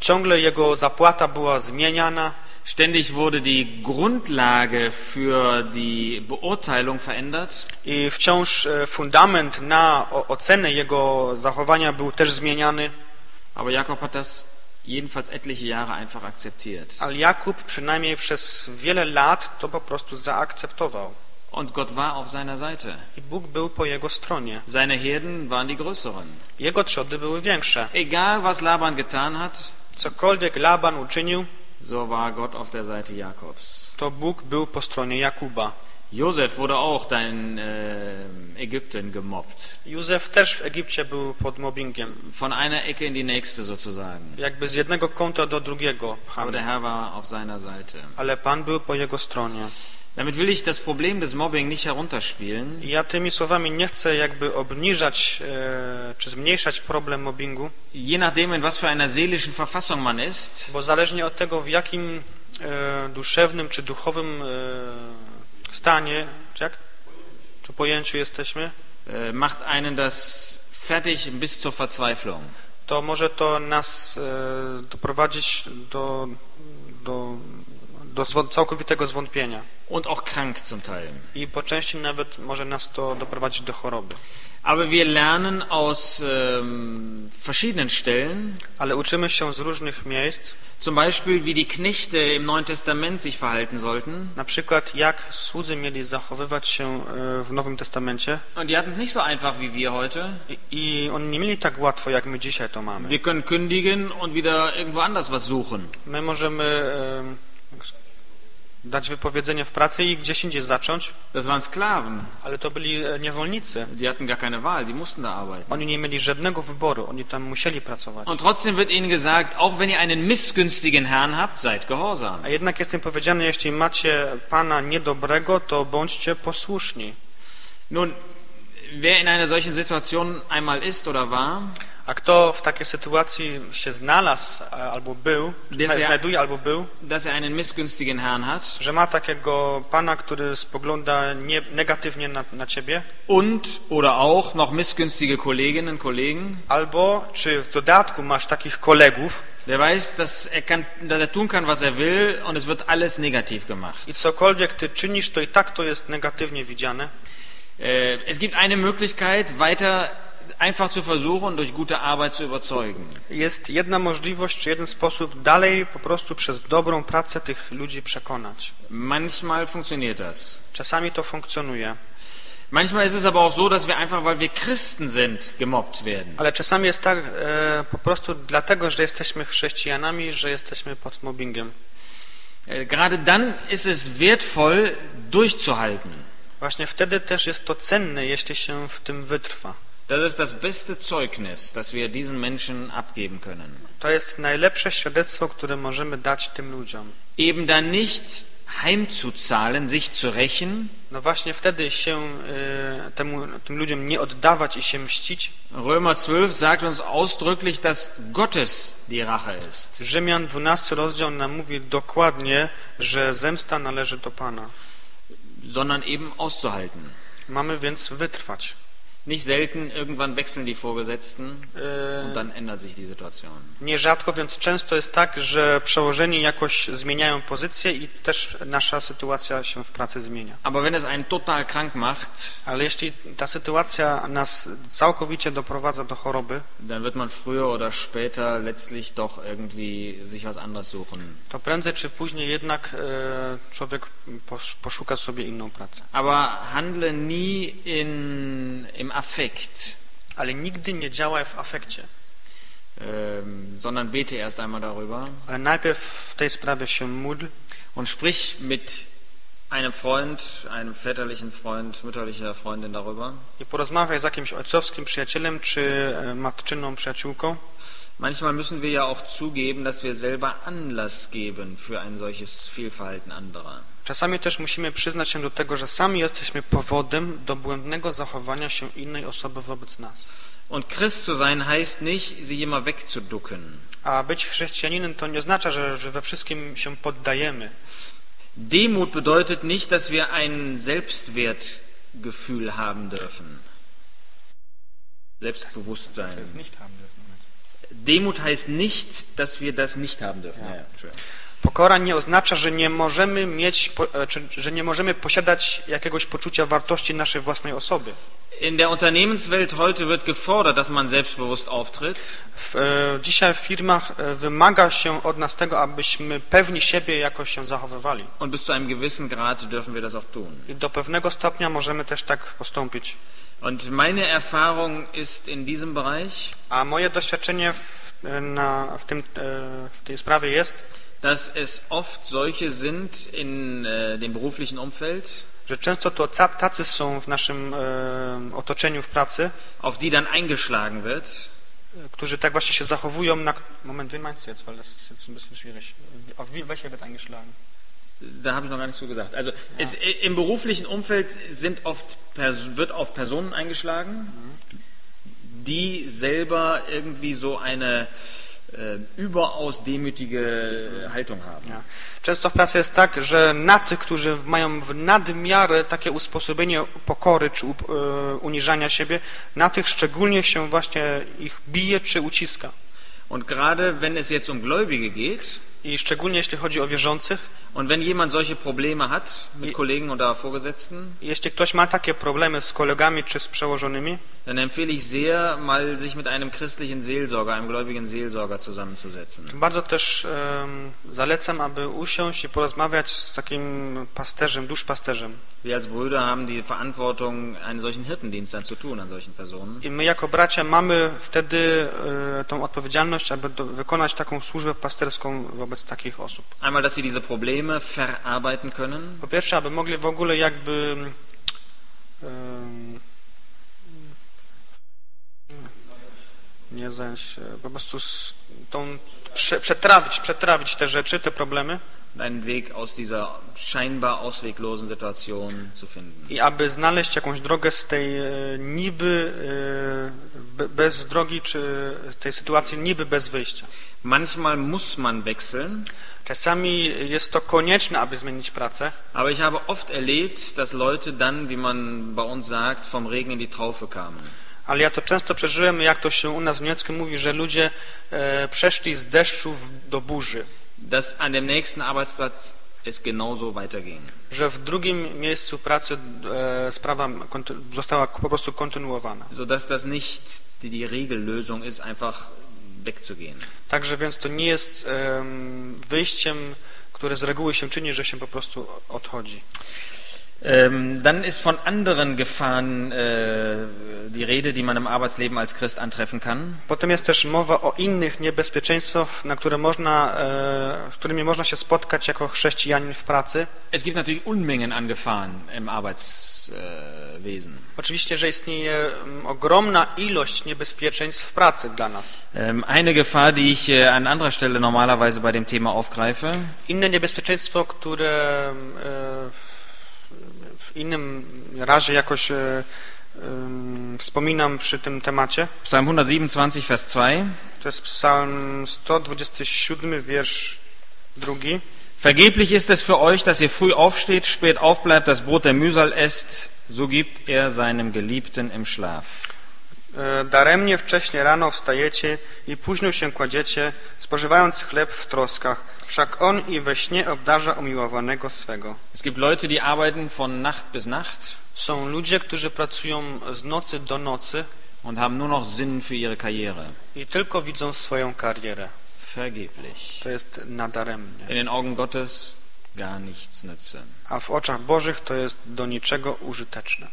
Ciągle jego zapłata była zmieniana. Ständig wurde die Grundlage für die Beurteilung verändert. I wciąż fundament na ocenę jego zachowania był też zmieniany. Aber Jakub hat das jedenfalls etliche Jahre einfach akzeptiert. Ale Jakub przynajmniej przez wiele lat to po prostu zaakceptował. Und Gott war auf seiner Seite. I Bóg był po jego stronie. Seine Herden waren die größeren. Jego trzody były większe. Egal was Laban getan hat, cokolwiek Laban uczynił, so war Gott auf der Seite Jakobs. To Bóg był po stronie Jakuba. Joseph wurde auch in äh, Ägypten gemobbt. Joseph też w Egipcie był pod mobbingiem. Von einer Ecke in die nächste sozusagen. Jakby z jednego kąta do drugiego. Aber der Herr war auf seiner Seite. Ale Pan był po jego stronie. Damit will ich das Problem des Mobbing nicht herunterspielen. Ja tymi słowami nie chcę jakby obniżać e, czy zmniejszać problem mobbingu. Je nachdem in was für einer seelischen Verfassung man ist. Bo zależnie od tego w jakim e, duszewnym czy duchowym e, stanie, czy jak? Czy pojęciu jesteśmy? Macht einen das fertig bis zur Verzweiflung. To może to nas e, doprowadzić do, do, do zwą, całkowitego zwątpienia. Und auch krank zum Teil. I po części nawet może nas to doprowadzić do choroby. Aber wir lernen aus ähm, verschiedenen Stellen. Ale uczymy się z różnych miejsc. Zum Beispiel, wie die Knechte im Neuen Testament sich verhalten sollten. Na przykład, jak słudzy mieli zachowywać się w Nowym Testamencie. Und die hatten es nicht so einfach wie wir heute. I, I oni nie mieli tak łatwo, jak my dzisiaj to mamy. Wir können kündigen und wieder irgendwo anders was suchen. My możemy e, dać wypowiedzenie w pracy i gdzieś indziej zacząć. Das waren Sklaven. Ale to byli niewolnicy. Die hatten gar keine Wahl, die mussten da arbeiten. Oni nie mieli żadnego wyboru, oni tam musieli pracować. Und trotzdem wird ihnen gesagt, auch wenn ihr einen missgünstigen Herrn habt, seid gehorsam. A jednak jest im powiedziane, jeśli macie Pana niedobrego, to bądźcie posłuszni. Nun, wer in einer solchen Situation einmal ist oder war, a kto w takiej sytuacji się znalazł albo był, znajduje albo był, dass er einen missgünstigen Herrn hat, że ma takiego pana, który spogląda nie, negatywnie na, na ciebie, und oder auch noch missgünstige Kolleginnen Kollegen, albo czy w dodatku masz takich kolegów, der weiß, dass er kann, dass er tun kann, was er will, und es wird alles negativ gemacht. I cokolwiek ty czynisz, to i tak to jest negatywnie widziane. Es gibt eine Möglichkeit, weiter einfach zu versuchen, durch gute Arbeit zu überzeugen. Jest jedna możliwość, czy jeden sposób dalej po prostu przez dobrą pracę tych ludzi przekonać. Manchmal funktioniert das. Czasami to funkcjonuje. Manchmal ist es aber auch so, dass wir einfach, weil wir Christen sind, gemobbt werden. Ale czasami jest tak, e, po prostu dlatego, że jesteśmy chrześcijanami, że jesteśmy pod mobbingiem. Gerade dann ist es wertvoll, durchzuhalten. Właśnie wtedy też jest to cenne, jeśli się w tym wytrwa. Das ist das beste Zeugnis, das wir diesen Menschen abgeben können. To jest najlepsze świadectwo, które możemy dać tym ludziom. Eben dann nicht heimzuzahlen, sich zu rächen. No właśnie wtedy się y, temu, tym ludziom nie oddawać i się mścić. Römer zwölf sagt uns ausdrücklich, dass Gottes die Rache ist. Rzymian dwunasty rozdział nam mówi dokładnie, że zemsta należy do Pana. Sondern eben auszuhalten. Mamy więc wytrwać. Nicht selten, irgendwann wechseln die Vorgesetzten und dann ändert sich die Situation. Nierzadko, więc często jest tak, że przełożeni jakoś zmieniają pozycję i też nasza sytuacja się w pracy zmienia. Aber wenn es einen total krank macht, ale jeśli ta sytuacja nas całkowicie doprowadza do choroby, dann wird man früher oder später letztlich doch irgendwie sich was anderes suchen. To prędzej czy później jednak człowiek poszuka sobie inną pracę. Aber handle nie in im Affekt. Ale nigdy nie działaj w afekcie. Ähm, sondern bete erst einmal darüber. Ale najpierw w tej sprawie się módl. Und sprich mit einem Freund, einem väterlichen Freund, mütterlicher Freundin darüber. I porozmawiaj z jakimś ojcowskim przyjacielem czy matczyną przyjaciółką. Manchmal müssen wir ja auch zugeben, dass wir selber Anlass geben für ein solches Fehlverhalten anderer. Czasami też musimy przyznać się do tego, że sami jesteśmy powodem do błędnego zachowania się innej osoby wobec nas. Und Christ zu sein heißt nicht, sich immer wegzuducken. A być chrześcijaninem to nie oznacza, że, że we wszystkim się poddajemy. Demut bedeutet nicht, dass wir ein Selbstwertgefühl haben dürfen. Selbstbewusstsein. Demut heißt nicht, dass wir das nicht haben dürfen. Ja, ja. Pokora nie oznacza, że nie możemy mieć, że nie możemy posiadać jakiegoś poczucia wartości naszej własnej osoby. In der Unternehmenswelt heute wird gefordert, dass man selbstbewusst auftritt. W, e, dzisiaj w firmach wymaga się od nas tego, abyśmy pewni siebie jakoś się zachowywali. Und bis zu einem gewissen Grad dürfen wir das auch tun. I do pewnego stopnia możemy też tak postąpić. Und meine Erfahrung ist in diesem Bereich. A moje doświadczenie w, na, w, tym, w tej sprawie jest, dass es oft solche sind in äh, dem beruflichen Umfeld, że często to tacy są w naszym e, otoczeniu w pracy, auf die dann eingeschlagen wird, którzy tak właśnie się zachowują na Moment, wen meinst du jetzt, weil das ist jetzt ein bisschen schwierig. Auf wie welcher wird eingeschlagen? Da habe ich noch gar nichts so gesagt. Also ja. es, im beruflichen Umfeld sind oft wird auf Personen eingeschlagen, mhm. die selber irgendwie so eine überaus demütige Haltung haben. Ja. Często w pracy jest tak, że na tych, którzy mają w nadmiarę takie usposobienie pokory czy uniżania siebie, na tych szczególnie się właśnie ich bije czy uciska. Und gerade wenn es jetzt um Gläubige geht, i szczególnie jeśli chodzi o wierzących, und wenn jemand solche Probleme hat mit Kollegen oder Vorgesetzten, jeśli ktoś ma takie problemy z kolegami czy z przełożonymi, dann empfehle ich sehr, mal sich mit einem christlichen Seelsorger, einem gläubigen Seelsorger zusammenzusetzen. Bardzo też um, zalecam, aby usiąść i porozmawiać z takim pasterzem, duszpasterzem. Wir als Brüder haben die Verantwortung, einen solchen Hirtendienst dann zu tun an solchen Personen. I my jako bracia mamy wtedy e, tą odpowiedzialność, aby do, wykonać taką służbę pasterską wobec takich osób. Einmal, dass sie diese Probleme verarbeiten können. Po pierwsze, aby mogli w ogóle jakby e, nie zająć się, po prostu z tą, prze, przetrawić, przetrawić te rzeczy, te problemy. Einen Weg aus dieser scheinbar ausweglosen Situation zu finden. I aby znaleźć jakąś drogę z tej e, niby e, bez drogi, czy tej sytuacji niby bez wyjścia. Manchmal muss man wechseln. Czasami jest to konieczne, aby zmienić pracę. Aber ich habe oft erlebt, dass Leute dann, wie man bei uns sagt, vom Regen in die Traufe kamen. Ale ja to często przeżyłem, jak to się u nas w niemieckim mówi, że ludzie e, przeszli z deszczu do burzy. Dass an dem nächsten Arbeitsplatz es genauso weiterging. Że w drugim miejscu pracy e, sprawa została po prostu kontynuowana. So dass das nicht die, die Regellösung ist, einfach wegzugehen. Także więc to nie jest e, wyjściem, które z reguły się czyni, że się po prostu odchodzi. Dann ist von anderen Gefahren äh, die Rede, die man im Arbeitsleben als Christ antreffen kann. Potem jest też mowa o innych niebezpieczeństwach, na które można, z którymi można się spotkać jako chrześcijanin w pracy. Es gibt natürlich Unmengen an Gefahren im Arbeitswesen. Oczywiście, że istnieje ogromna ilość niebezpieczeństw w pracy dla nas. Eine Gefahr, die ich an anderer Stelle normalerweise bei dem Thema aufgreife. Inne niebezpieczeństwo, które äh, w innym razie jakoś e, e, wspominam przy tym temacie. Psalm hundertsiebenundzwanzig, Vers zwei. To jest Psalm sto dwadzieścia siedem, wiersz drugi. Vergeblich ist es für euch, dass ihr früh aufsteht, spät aufbleibt, das Brot der Mühsal esst, so gibt er seinem Geliebten im Schlaf. Daremnie wcześnie rano wstajecie i późno się kładziecie, spożywając chleb w troskach. Wszak on i we śnie obdarza umiłowanego swego. Es gibt Leute, die arbeiten von Nacht bis Nacht. Są ludzie, którzy pracują z nocy do nocy. Und haben nur noch Sinn für ihre Karriere. I tylko widzą swoją karierę. Vergeblich. To jest nadaremnie. In den Augen Gottes gar nichts nütze. A w oczach Bożych to jest do niczego użyteczne.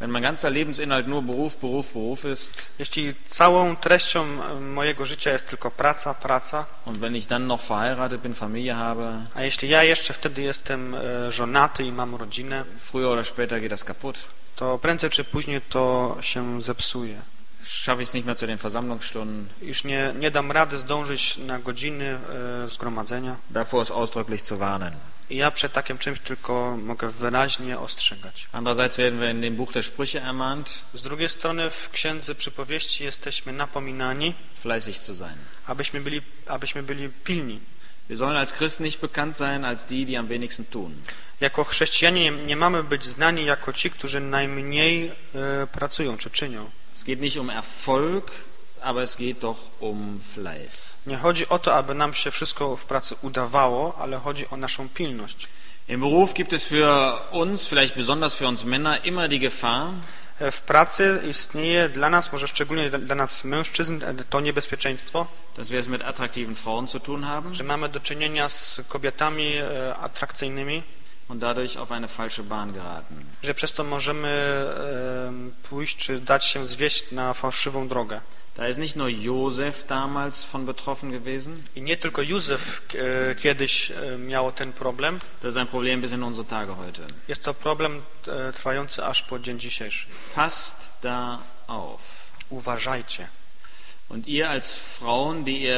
Wenn mein ganzer Lebensinhalt nur Beruf, Beruf, Beruf ist, jeśli całą treścią mojego życia jest tylko praca, praca, und wenn ich dann noch verheiratet bin, Familie habe, a jeśli ja jeszcze wtedy jestem żonaty i mam rodzinę, früher oder später geht das kaputt, to prędzej czy później to się zepsuje. Schaffe ich es nicht mehr zu den Versammlungsstunden. Już nie, nie dam rady zdążyć na godziny e, zgromadzenia. Davor ist ausdrücklich zu warnen. I ja przed takim czymś tylko mogę wyraźnie ostrzegać. Andererseits werden wir in dem Buch der Sprüche ermahnt. Z drugiej strony w Księdze Przypowieści jesteśmy napominani, fleißig zu sein. Abyśmy byli, abyśmy byli pilni. Wir sollen als Christen nicht bekannt sein als die, die am wenigsten tun. Jako chrześcijanie nie mamy być znani jako ci, którzy najmniej e, pracują czy czynią. Es geht nicht um Erfolg, aber es geht doch um Fleiß. Nie chodzi o to, aby nam się wszystko w pracy udawało, ale chodzi o naszą pilność. Im Beruf gibt es für uns, vielleicht besonders für uns Männer, immer die Gefahr. W pracy istnieje dla nas, może szczególnie dla nas mężczyzn, to niebezpieczeństwo, dass wir es mit attraktiven Frauen zu tun haben, że mamy do czynienia z kobietami e, atrakcyjnymi. Und dadurch auf eine falsche Bahn geraten. Że przez to możemy e, pójść czy dać się zwieść na fałszywą drogę. Da ist nicht nur Joseph damals von betroffen gewesen. I nie tylko Józef e, kiedyś e, miał ten problem. Das ist ein Problem bis in unsere Tage heute. Jest to problem e, trwający aż po dzień dzisiejszy. Passt da auf. Uważajcie. Und ihr als Frauen, die ihr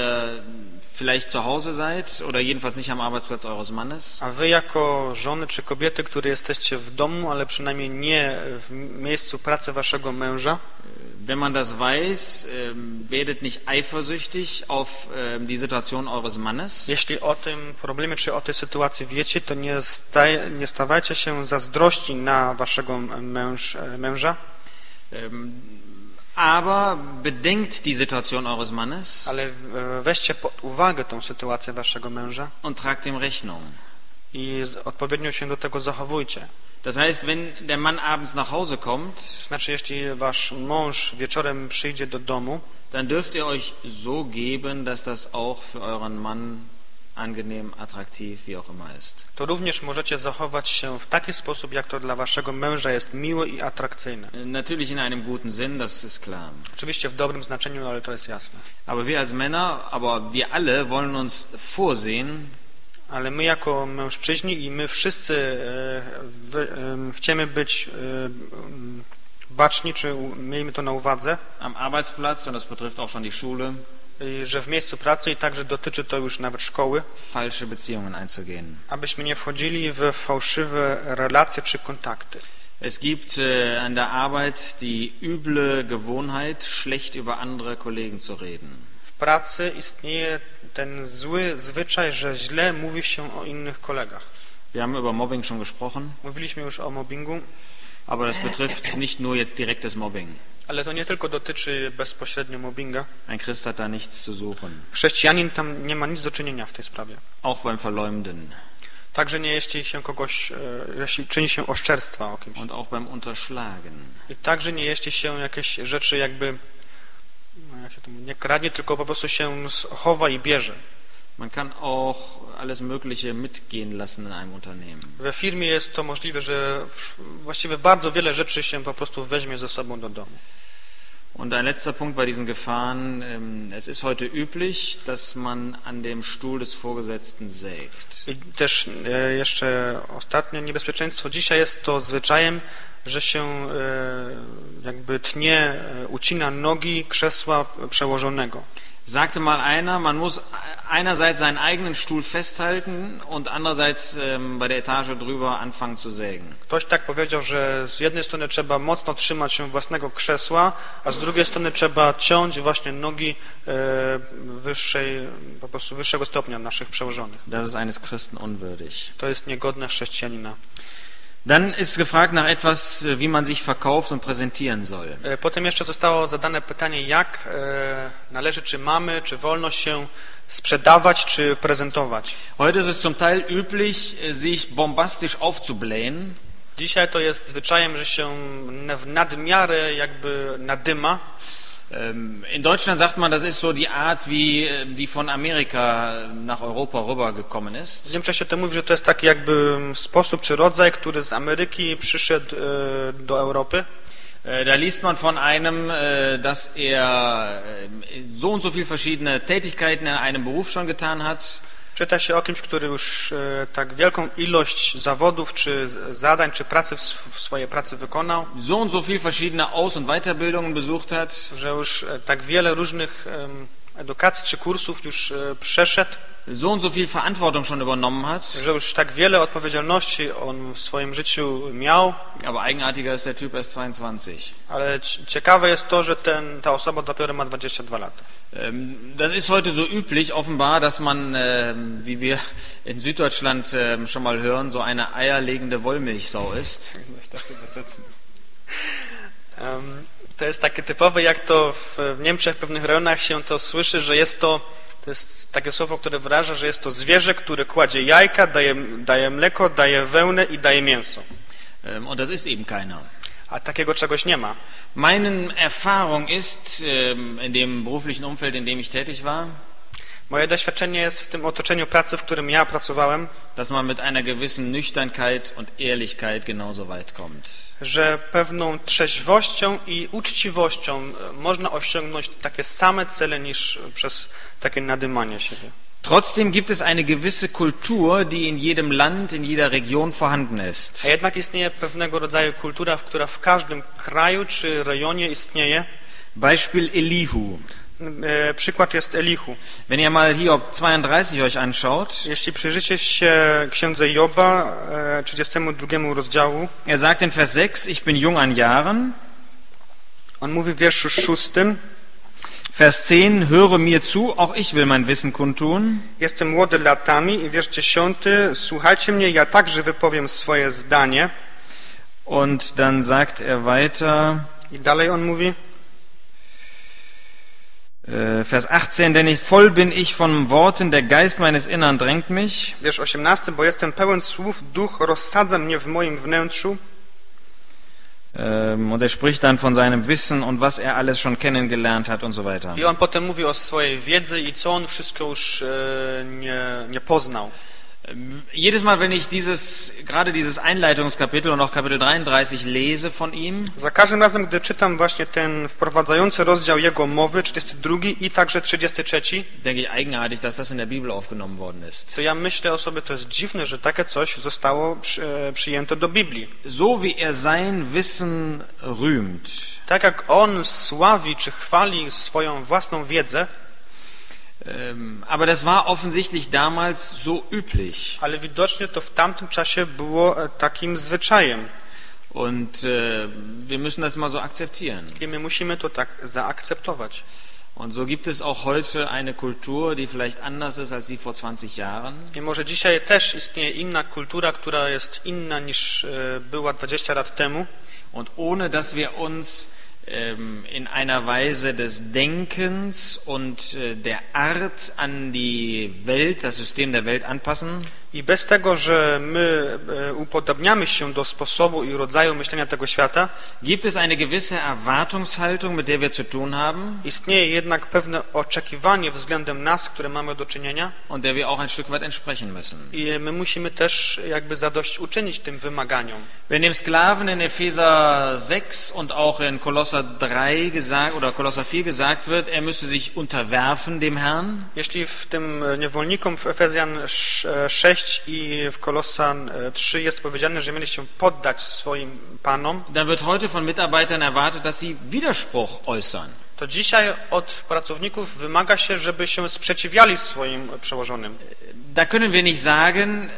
vielleicht zu Hause seid oder jedenfalls nicht am Arbeitsplatz eures Mannes. A wy jako żony czy kobiety, które jesteście w domu, ale przynajmniej nie w miejscu pracy waszego męża. Wenn man das weiß, werdet nicht eifersüchtig auf die Situation eures Mannes. Jeśli o tym problemie czy o tej sytuacji wiecie, to nie, staj, nie stawajcie się zazdrości na waszego męż, męża. Aber bedenkt die Situation eures Mannes. Ale weźcie pod uwagę tą sytuację waszego męża. Und tragt ihm Rechnung. I odpowiednio się do tego zachowujcie. Das heißt, wenn der Mann abends nach Hause kommt, znaczy jeśli wasz mąż wieczorem przyjdzie do domu, dann dürft ihr euch so geben, dass das auch für euren Mann angenehm, attraktiv, wie auch immer ist. To również możecie zachować się w taki sposób, jak to dla waszego męża jest miłe i atrakcyjne. Natürlich in einem guten Sinn, das ist klar. Oczywiście w dobrym znaczeniu, ale to jest jasne. Aber wir als Männer, aber wir alle wollen uns vorsehen. Ale my jako mężczyźni i my wszyscy e, wy, e, chcemy być e, baczni, czy miejmy to na uwadze. Am Arbeitsplatz, und das betrifft auch schon die Schule. Że w miejscu pracy i także dotyczy to już nawet szkoły, falsche Beziehungen einzugehen. Abyśmy nie wchodzili w fałszywe relacje czy kontakty. Es gibt an der Arbeit die üble Gewohnheit, schlecht über andere Kollegen zu reden. W pracy istnieje ten zły zwyczaj, że źle mówi się o innych kolegach. Wir haben über Mobbing schon gesprochen. Mówiliśmy już o mobbingu. Aber das betrifft nicht nur jetzt direktes Mobbing. Ale to nie tylko dotyczy bezpośrednio mobbinga. Ein Christ hat da nichts zu suchen. Chrześcijanin tam nie ma nic do czynienia w tej sprawie. Auch beim Verleumden. Także nie jeśli się kogoś, jeśli czyni się oszczerstwa o kimś. Und auch beim Unterschlagen. I także nie jeśli się jakieś rzeczy jakby, no jak się to mówi, nie kradnie, tylko po prostu się chowa i bierze. Man kann auch alles Mögliche mitgehen lassen in einem Unternehmen. We firmie jest to możliwe, że właściwie bardzo wiele rzeczy się po prostu weźmie ze sobą do domu. Und ein letzter Punkt bei diesen Gefahren. Es ist heute üblich, dass man an dem Stuhl des Vorgesetzten sägt. I też jeszcze ostatnie niebezpieczeństwo. Dzisiaj jest to zwyczajem, że się jakby tnie, ucina nogi krzesła przełożonego. Sagte mal einer, man muss einerseits seinen eigenen Stuhl festhalten und andererseits ähm, bei der Etage drüber anfangen zu sägen. Ktoś tak powiedział, że z jednej strony trzeba mocno trzymać się własnego krzesła, a z drugiej strony trzeba ciąć właśnie nogi e, wyższej, po prostu wyższego stopnia naszych przełożonych. Das ist eines Christen unwürdig. To jest niegodne chrześcijanina. Dann ist gefragt nach etwas, wie man sich verkauft und präsentieren soll. Potem jeszcze zostało zadane pytanie, jak należy, czy mamy, czy wolno się sprzedawać, czy prezentować. Heute ist es zum Teil üblich, sich bombastisch aufzublähen. Dzisiaj to jest zwyczajem, że się w nadmiarę jakby nadyma. In Deutschland sagt man, das ist so die Art, wie die von Amerika nach Europa rübergekommen ist. W Niemczech się to mówi, że to jest taki jakby sposób czy rodzaj, który z Ameryki przyszedł do Europy. Da liest man von einem, dass er so und so viel verschiedene Tätigkeiten in einem Beruf schon getan hat. Czyta się o kimś, który już tak wielką ilość zawodów, czy zadań, czy pracy w swojej pracy wykonał. So und so viel verschiedene Aus- und Weiterbildungen besucht hat. Że już tak wiele różnych edukacji, czy kursów już przeszedł. So und so viel Verantwortung schon übernommen hat. Że już tak wiele odpowiedzialności on w swoim życiu miał. Aber eigenartiger ist der Typ erst zweiundzwanzig. Ale ciekawe jest to, że ten, ta osoba dopiero ma dwadzieścia dwa lata. Das ist heute so üblich, offenbar, dass man, wie wir in Süddeutschland schon mal hören, so eine eierlegende Wollmilchsau ist. Wie soll ich das übersetzen? To jest takie typowe, jak to w Niemczech, w pewnych rejonach się to słyszy, że jest to To jest takie słowo, które wyraża, że jest to zwierzę, które kładzie jajka, daje, daje mleko, daje wełnę i daje mięso. Und das ist eben keiner. A takiego czegoś nie ma. Meine Erfahrung ist in dem beruflichen Umfeld, in dem ich tätig war. Moje doświadczenie jest w tym otoczeniu pracy, w którym ja pracowałem, dass man mit einer gewissen Nüchternkeit und Ehrlichkeit genauso weit kommt. Że pewną trzeźwością i uczciwością można osiągnąć takie same cele niż przez takie nadymanie siebie. Trotzdem gibt es eine gewisse Kultur, die in jedem Land, in jeder Region vorhanden ist. A jednak istnieje pewnego rodzaju kultura, która w każdym kraju czy rejonie istnieje. Beispiel Elihu. Przykład jest Elihu. Wenn ihr mal Hiob zweiunddreißig euch anschaut, jeśli przyjrzycie się księdze Joba trzydziestemu drugiemu rozdziału, er sagt in Vers sechs, ich bin jung an Jahren. On mówi w wierszu szóstym. Vers zehn, höre mir zu, auch ich will mein Wissen kundtun. Jestem młody latami, i wiersz dziesiąty, słuchajcie mnie, ja także wypowiem swoje zdanie. Und dann sagt er weiter. I dalej on mówi. Vers achtzehn, denn ich voll bin ich von Worten, der Geist meines Innern drängt mich. Wiersz osiemnasty, bo jestem pełen słów, duch rozsadza mnie w moim wnętrzu. Und er spricht dann von seinem Wissen und was er alles schon kennengelernt hat und so weiter. I on potem mówi o swojej wiedzy i co on wszystko już nie, nie poznał. Jedes Mal, wenn ich dieses, gerade dieses Einleitungskapitel und auch Kapitel dreiunddreißig lese von ihm, za każdym razem, gdy czytam właśnie ten wprowadzający rozdział jego mowy, trzydziesty drugi i także trzydziesty trzeci, denke ich eigenartig, dass das in der Bibel aufgenommen worden ist. To ja myślę o sobie, to jest dziwne, że takie coś zostało przy, przyjęte do Biblii. So wie er sein Wissen rühmt. Tak jak on sławi czy chwali swoją własną wiedzę. Aber das war offensichtlich damals so üblich. Ale widocznie to w tamtym czasie było takim zwyczajem. Und wir müssen das mal so akzeptieren. I my musimy to tak zaakceptować. Und so gibt es auch heute eine Kultur, die vielleicht anders ist als die vor zwanzig Jahren. I może dzisiaj też istnieje inna kultura, która jest inna niż była dwadzieścia lat temu. Und ohne dass wir uns in einer Weise des Denkens und der Art an die Welt, das System der Welt anpassen. I bez tego, że my upodobniamy się do sposobu i rodzaju myślenia tego świata, gibt es eine gewisse Erwartungshaltung, mit der wir zu tun haben, istnieje jednak pewne oczekiwanie względem nas, które mamy do czynienia, und der wir auch ein Stück weit entsprechen müssen. I my musimy też jakby zadośćuczynić tym wymaganiom. Wenn dem Sklaven in Epheser sechs und auch in Kolosser drei gesagt oder Kolosser vier gesagt wird, er müsse sich unterwerfen dem Herrn, jeśli w tym niewolnikom w Efezjan sześć i w Kolossan trzy jest powiedziane, że mieli się poddać swoim panom, dann wird heute von Mitarbeitern erwartet, dass sie Widerspruch äußern. To dzisiaj od pracowników wymaga się, żeby się sprzeciwiali swoim przełożonym. Da können wir nicht sagen,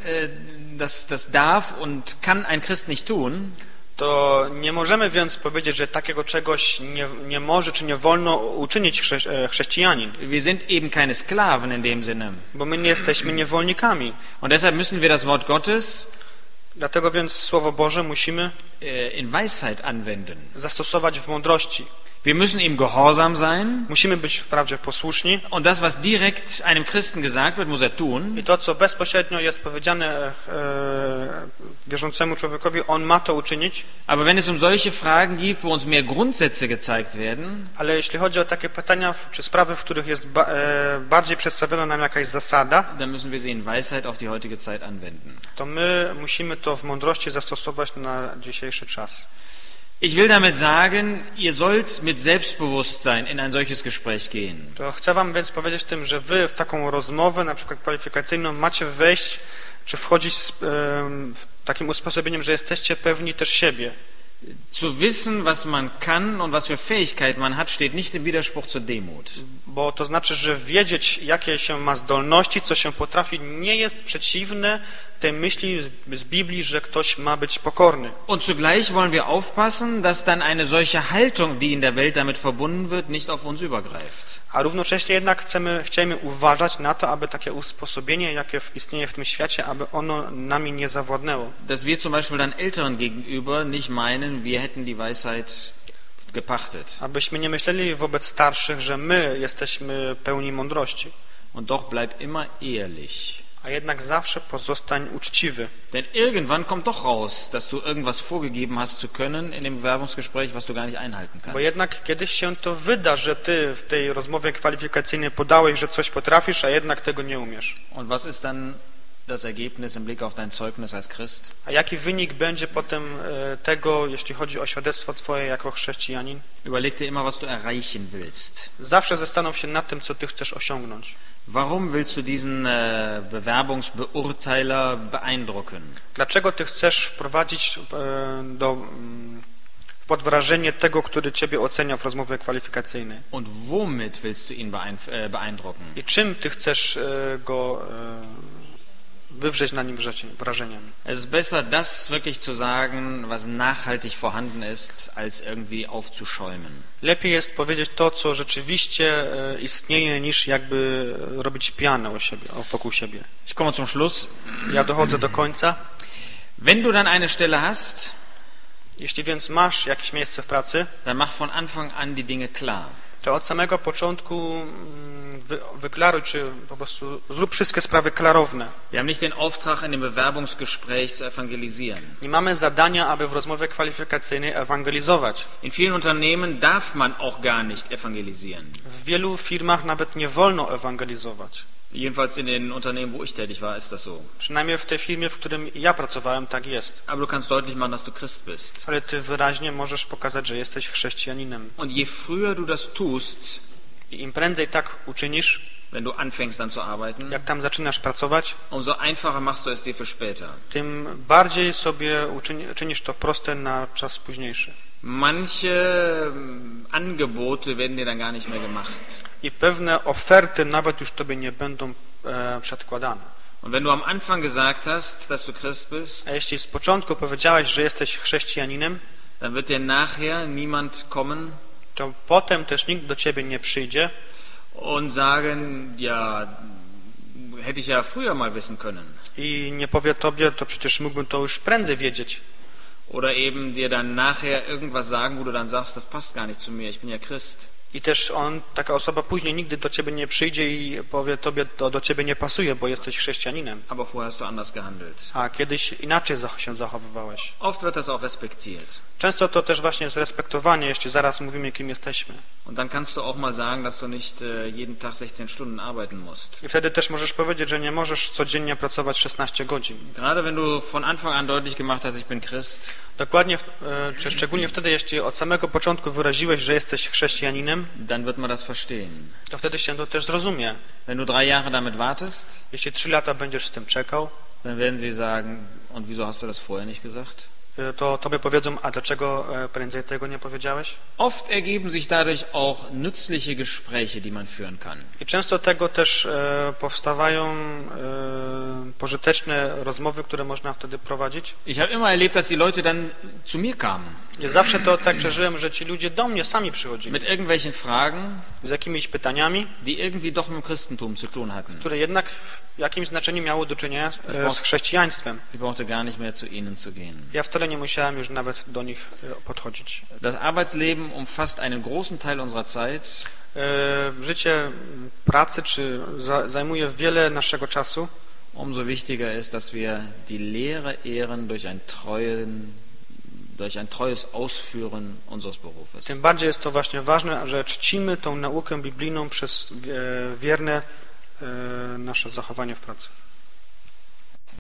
dass das darf und kann ein Christ nicht tun. To nie możemy więc powiedzieć, że takiego czegoś nie, nie może czy nie wolno uczynić chrze, chrześcijanin. Wir sind eben keine Sklaven in dem Sinne. Bo my nie jesteśmy niewolnikami. Und deshalb müssen wir das Wort Gottes, dlatego więc Słowo Boże musimy in Weisheit anwenden. Zastosować w mądrości. Wir müssen ihm gehorsam sein. Musimy być wprawdzie posłuszni. Und das, was direkt einem Christen gesagt wird, muss er tun. I to, co bezpośrednio jest powiedziane e, wierzącemu człowiekowi, on ma to uczynić. Aber wenn es um solche Fragen gibt, wo uns mehr Grundsätze gezeigt werden, ale jeśli chodzi o takie pytania czy sprawy, w których jest ba, e, bardziej przedstawiona nam jakaś zasada, dann müssen wir sie in Weisheit auf die heutige Zeit anwenden. To my musimy to w mądrości zastosować na dzisiejszy czas. Ich will damit sagen, ihr sollt mit Selbstbewusstsein in ein solches Gespräch gehen. To chcę wam więc powiedzieć tym, że wy w taką rozmowę, na przykład kwalifikacyjną, macie wejść czy wchodzić z um, takim usposobieniem, że jesteście pewni też siebie. Zu wissen, was man kann und was für Fähigkeiten man hat, steht nicht im Widerspruch zur Demut. Bo to znaczy, że wiedzieć, jakie się ma zdolności, co się potrafi, nie jest przeciwne tej myśli z Biblii, że ktoś ma być pokorny. Und zugleich wollen wir aufpassen, dass dann eine solche Haltung, die in der Welt damit verbunden wird, nicht auf uns übergreift. A równocześnie jednak chcemy, chcemy uważać na to, aby takie usposobienie, jakie istnieje w tym świecie, aby ono nami nie zawładnęło. Dass wir zum Beispiel dann Älteren gegenüber nicht meinen, wir hätten die Weisheit gepachtet. Abyśmy nie myśleli wobec starszych, że my jesteśmy pełni mądrości. Und doch bleib immer ehrlich. A jednak zawsze pozostań uczciwy. Denn irgendwann kommt doch raus, dass du irgendwas vorgegeben hast zu können in dem Bewerbungsgespräch, was du gar nicht einhalten kannst. Bo jednak kiedyś się to wyda, że ty w tej rozmowie kwalifikacyjnej podałeś, że coś potrafisz, a jednak tego nie umiesz. Und was ist dann das Ergebnis im Blick auf dein Zeugnis als Christ? A jaki wynik będzie potem tego, jeśli chodzi o świadectwo twoje jako chrześcijanin? Überleg dir immer, was du erreichen willst. Zawsze zastanów się nad tym, co ty chcesz osiągnąć. Warum willst du diesen äh, Bewerbungsbeurteiler beeindrucken? Dlaczego ty chcesz wprowadzić äh, do pod wrażenie tego, który ciebie ocenia w rozmowie kwalifikacyjnej? Und womit willst du ihn beeindrucken? I czym ty chcesz äh, go äh, wywrzeć na nim wrażeniem. Es ist besser, das wirklich zu sagen, was nachhaltig vorhanden ist, als irgendwie aufzuschäumen. Lepiej jest powiedzieć to, co rzeczywiście istnieje, niż jakby robić pianę o siebie, wokół siebie. Ich komme zum Schluss. Ja dochodzę do końca. Wenn du dann eine Stelle hast, jeśli więc masz jakieś miejsce w pracy, dann mach von Anfang an die Dinge klar. To od samego początku wy, wyklaruj, czy po prostu zrób wszystkie sprawy klarowne. Nie mamy zadania, aby w rozmowie kwalifikacyjnej ewangelizować. In vielen Unternehmen darf man auch gar nicht evangelisieren. W wielu firmach nawet nie wolno ewangelizować. Jedenfalls in den Unternehmen, wo ich tätig war, ist das so. Przynajmniej w tej firmie, w którym ja pracowałem, tak jest. Aber du kannst deutlich machen, dass du Christ bist. Ale ty wyraźnie możesz pokazać, że jesteś chrześcijaninem. Und je früher du das tust, i im prędzej tak uczynisz, wenn du anfängst dann zu arbeiten, jak tam zaczynasz pracować, umso einfacher machst du es dir für später. Tym bardziej sobie uczyni, czynisz to proste na czas późniejszy. Manche Angebote werden dir dann gar nicht mehr gemacht. I pewne oferty nawet już tobie nie będą e, przedkładane. Und wenn du am Anfang gesagt hast, dass du Christ bist, a jeśli z początku powiedziałeś, że jesteś chrześcijaninem, dann wird dir nachher niemand kommen, to potem też nikt do ciebie nie przyjdzie und sagen, ja, hätte ich ja früher mal wissen können. I nie powie tobie, to przecież mógłbym to już prędzej wiedzieć. Oder eben dir dann nachher irgendwas sagen, wo du dann sagst, das passt gar nicht zu mir, ich bin ja Christ. I też on, taka osoba później nigdy do ciebie nie przyjdzie i powie tobie, to do ciebie nie pasuje, bo jesteś chrześcijaninem. Aber vorher hast du anders gehandelt. A kiedyś inaczej się zachowywałeś. Oft wird das auch respektiert. Często to też właśnie jest respektowanie, jeśli zaraz mówimy, kim jesteśmy. Und dann kannst du auch mal sagen, dass du nicht jeden Tag sechzehn Stunden arbeiten musst. I wtedy też możesz powiedzieć, że nie możesz codziennie pracować szesnaście godzin. Gerade wenn du von Anfang an deutlich gemacht hast, ich bin Christ. Dokładnie, czy szczególnie wtedy, jeśli od samego początku wyraziłeś, że jesteś chrześcijaninem, dann wird man das verstehen. To wtedy się to też zrozumie. Wenn du drei Jahre damit wartest, jeśli trzy lata będziesz z tym czekał, dann werden sie sagen, und wieso hast du das vorher nicht gesagt? To tobie powiedzą, a dlaczego prędzej tego nie powiedziałeś? Oft ergeben sich dadurch auch nützliche Gespräche, die man führen kann. I często tego też e, powstawają e, pożyteczne rozmowy, które można wtedy prowadzić. Ich habe immer erlebt, dass die Leute dann zu mir kamen. Ja zawsze to tak przeżyłem, że ci ludzie do mnie sami przychodzili. Mit irgendwelchen Fragen, z jakimiś pytaniami, die irgendwie doch mit Christentum zu tun hatten. Które jednak w jakimś znaczeniu miało do czynienia z chrześcijaństwem. Ich brauchte gar nicht mehr zu ihnen zu gehen. Ja wtedy nie musiałem już nawet do nich podchodzić. Das Arbeitsleben umfasst einen großen Teil unserer Zeit. Życie pracy czy zajmuje wiele naszego czasu. Umso wichtiger ist, dass wir die Lehre ehren durch ein treuen durch ein treues Ausführen unseres Berufes. Tym bardziej jest to właśnie ważne, że czcimy tą naukę biblijną przez wierne nasze zachowanie w pracy.